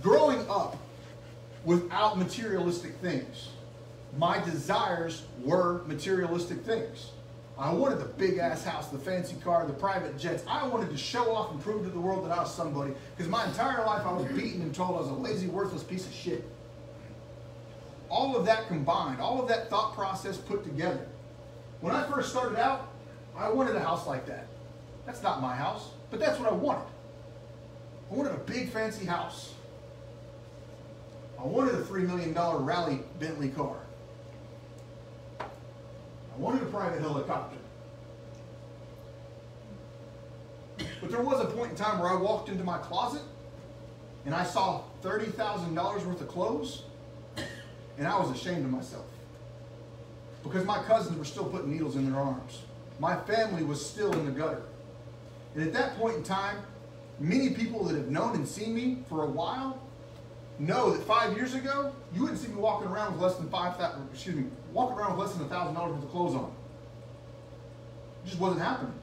Growing up without materialistic things, my desires were materialistic things. I wanted the big ass house, the fancy car, the private jets. I wanted to show off and prove to the world that I was somebody, because my entire life I was beaten and told I was a lazy, worthless piece of shit. All of that combined, all of that thought process put together. When I first started out, I wanted a house like that. That's not my house, but that's what I wanted. I wanted a big fancy house. I wanted a $3 million Rally Bentley car. I wanted a private helicopter. But there was a point in time where I walked into my closet and I saw $30,000 worth of clothes, and I was ashamed of myself because my cousins were still putting needles in their arms. My family was still in the gutter. And at that point in time, many people that have known and seen me for a while know that 5 years ago, you wouldn't see me walking around with less than $1,000 worth of clothes on. It just wasn't happening.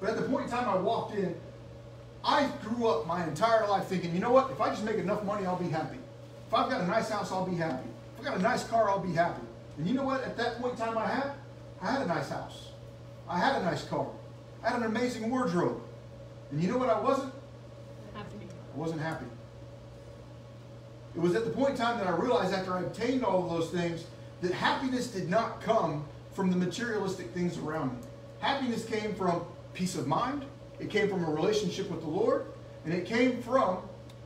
But at the point in time I walked in, I grew up my entire life thinking, you know what, if I just make enough money, I'll be happy. If I've got a nice house, I'll be happy. If I've got a nice car, I'll be happy. And you know what, at that point in time I had a nice house. I had a nice car. I had an amazing wardrobe. And you know what I wasn't? Happy. I wasn't happy. It was at the point in time that I realized, after I obtained all of those things, that happiness did not come from the materialistic things around me. Happiness came from peace of mind, it came from a relationship with the Lord, and it came from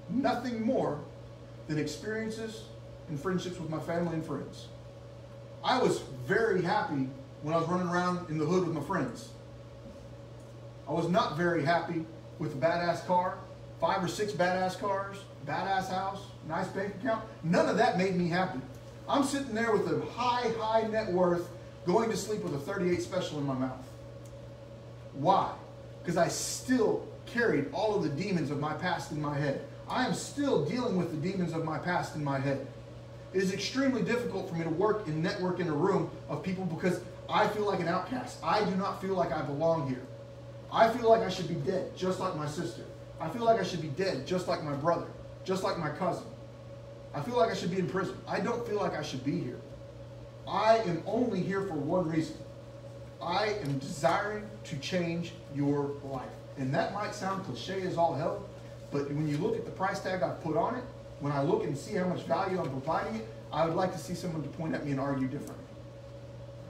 nothing more than experiences and friendships with my family and friends. I was very happy when I was running around in the hood with my friends. I was not very happy with a badass car, 5 or 6 badass cars, badass house, nice bank account. None of that made me happy. I'm sitting there with a high net worth, going to sleep with a 38 special in my mouth. Why? Because I still carried all of the demons of my past in my head. I am still dealing with the demons of my past in my head. It is extremely difficult for me to work and network in a room of people because I feel like an outcast. I do not feel like I belong here. I feel like I should be dead, just like my sister. I feel like I should be dead, just like my brother, just like my cousin. I feel like I should be in prison. I don't feel like I should be here. I am only here for one reason. I am desiring to change your life. And that might sound cliche as all hell, but when you look at the price tag I've put on it, when I look and see how much value I'm providing it, I would like to see someone to point at me and argue differently.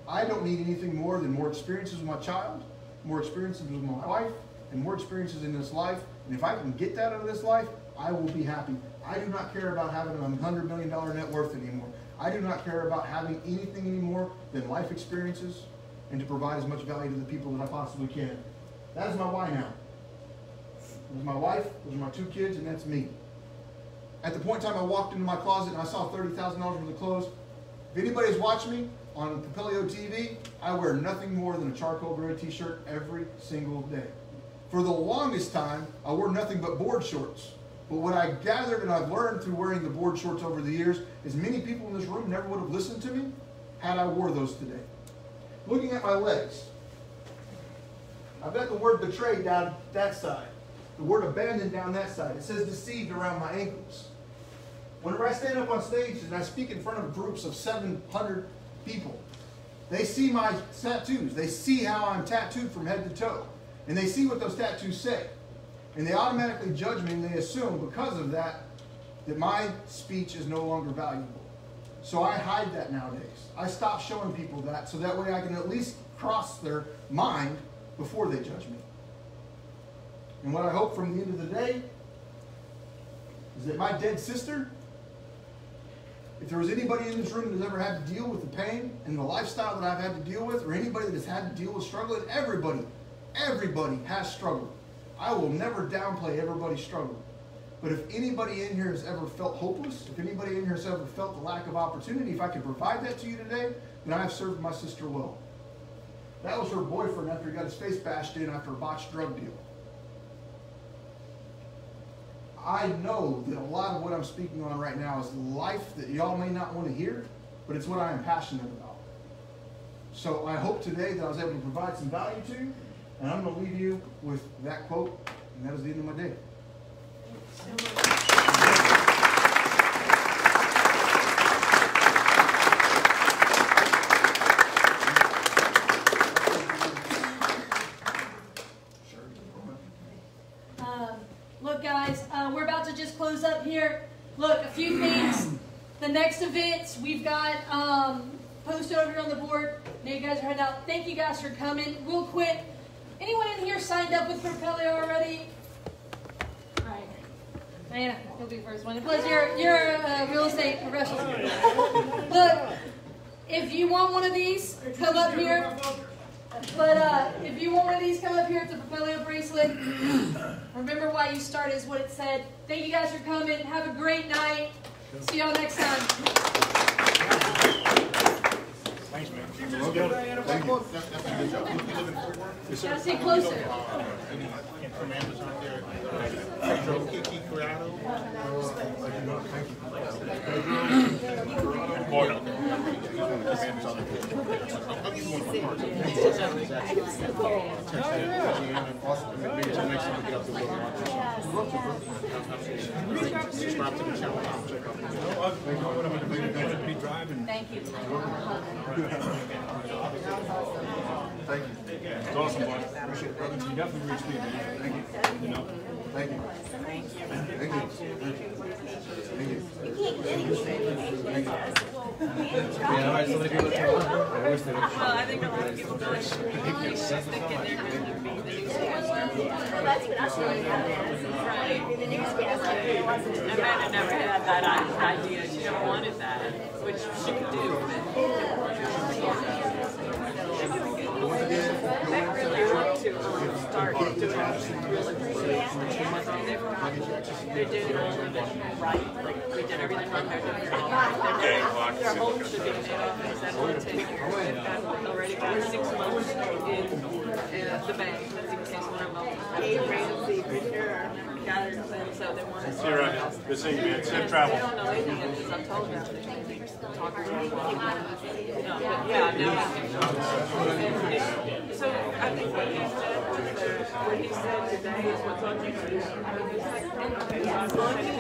I don't need anything more than more experiences with my child, more experiences with my wife, and more experiences in this life. And if I can get that out of this life, I will be happy. I do not care about having a $100 million net worth anymore. I do not care about having anything anymore than life experiences and to provide as much value to the people that I possibly can. That is my why now. It was my wife, it was my 2 kids, and that's me. At the point in time I walked into my closet and I saw $30,000 worth of clothes. If anybody's watched me on Propelio TV, I wear nothing more than a charcoal gray t-shirt every single day. For the longest time, I wore nothing but board shorts. But what I gathered and I've learned through wearing the board shorts over the years is many people in this room never would have listened to me had I wore those today. Looking at my legs, I've got the word betrayed down that side, the word abandoned down that side. It says deceived around my ankles. Whenever I stand up on stage and I speak in front of groups of 700 people, they see my tattoos. They see how I'm tattooed from head to toe. And they see what those tattoos say. And they automatically judge me, and they assume because of that, that my speech is no longer valuable. So I hide that nowadays. I stop showing people that, so that way I can at least cross their mind before they judge me. And what I hope from the end of the day is that my dead sister, if there was anybody in this room that has ever had to deal with the pain and the lifestyle that I've had to deal with, or anybody that has had to deal with struggle, and everybody has struggled. I will never downplay everybody's struggle. But if anybody in here has ever felt hopeless, if anybody in here has ever felt the lack of opportunity, if I can provide that to you today, then I have served my sister well. That was her boyfriend after he got his face bashed in after a botched drug deal. I know that a lot of what I'm speaking on right now is life that y'all may not want to hear, but it's what I am passionate about. So I hope today that I was able to provide some value to you. And I'm going to leave you with that quote, and that is the end of my day. Thank you so much. to just close up here. Look, a few things. The next events we've got posted over here on the board. Now you guys are heading out. Thank you guys for coming. Real quick, anyone in here signed up with Propelio already? All right. Diana, you'll be the first one. And plus, you're a real estate professional. Look, if you want one of these, come up here. But if you want one of these, come up here. It's a Propelio bracelet. Remember why you started is what it said. Thank you guys for coming. Have a great night. See y'all next time. Thanks, man. Thank you. That's a good job. You live in Fort Worth? Gotta stay closer. From Amazon there. Kiki Corrado. Thank you. Thank you. It's awesome, boy. Appreciate it, brother. You definitely reached me, man. Thank you. Thank you. Thank you. Thank you. Thank you. Yeah, all right, so they do it. I think a lot of people don't actually just think that they're going to be the next guest. Well, that's what I was really right. The next guest. Amanda never had that idea. She never wanted that, which she could do. I really want to start doing it. They did all of it right. Like, we did everything right. Their home should be made up. That will take already about 6 months in the bank. That's in case one of them. So they want to see right. This thing, man. Safe travel. They don't know anything because I'm told them. So I think what he said today is what's on YouTube.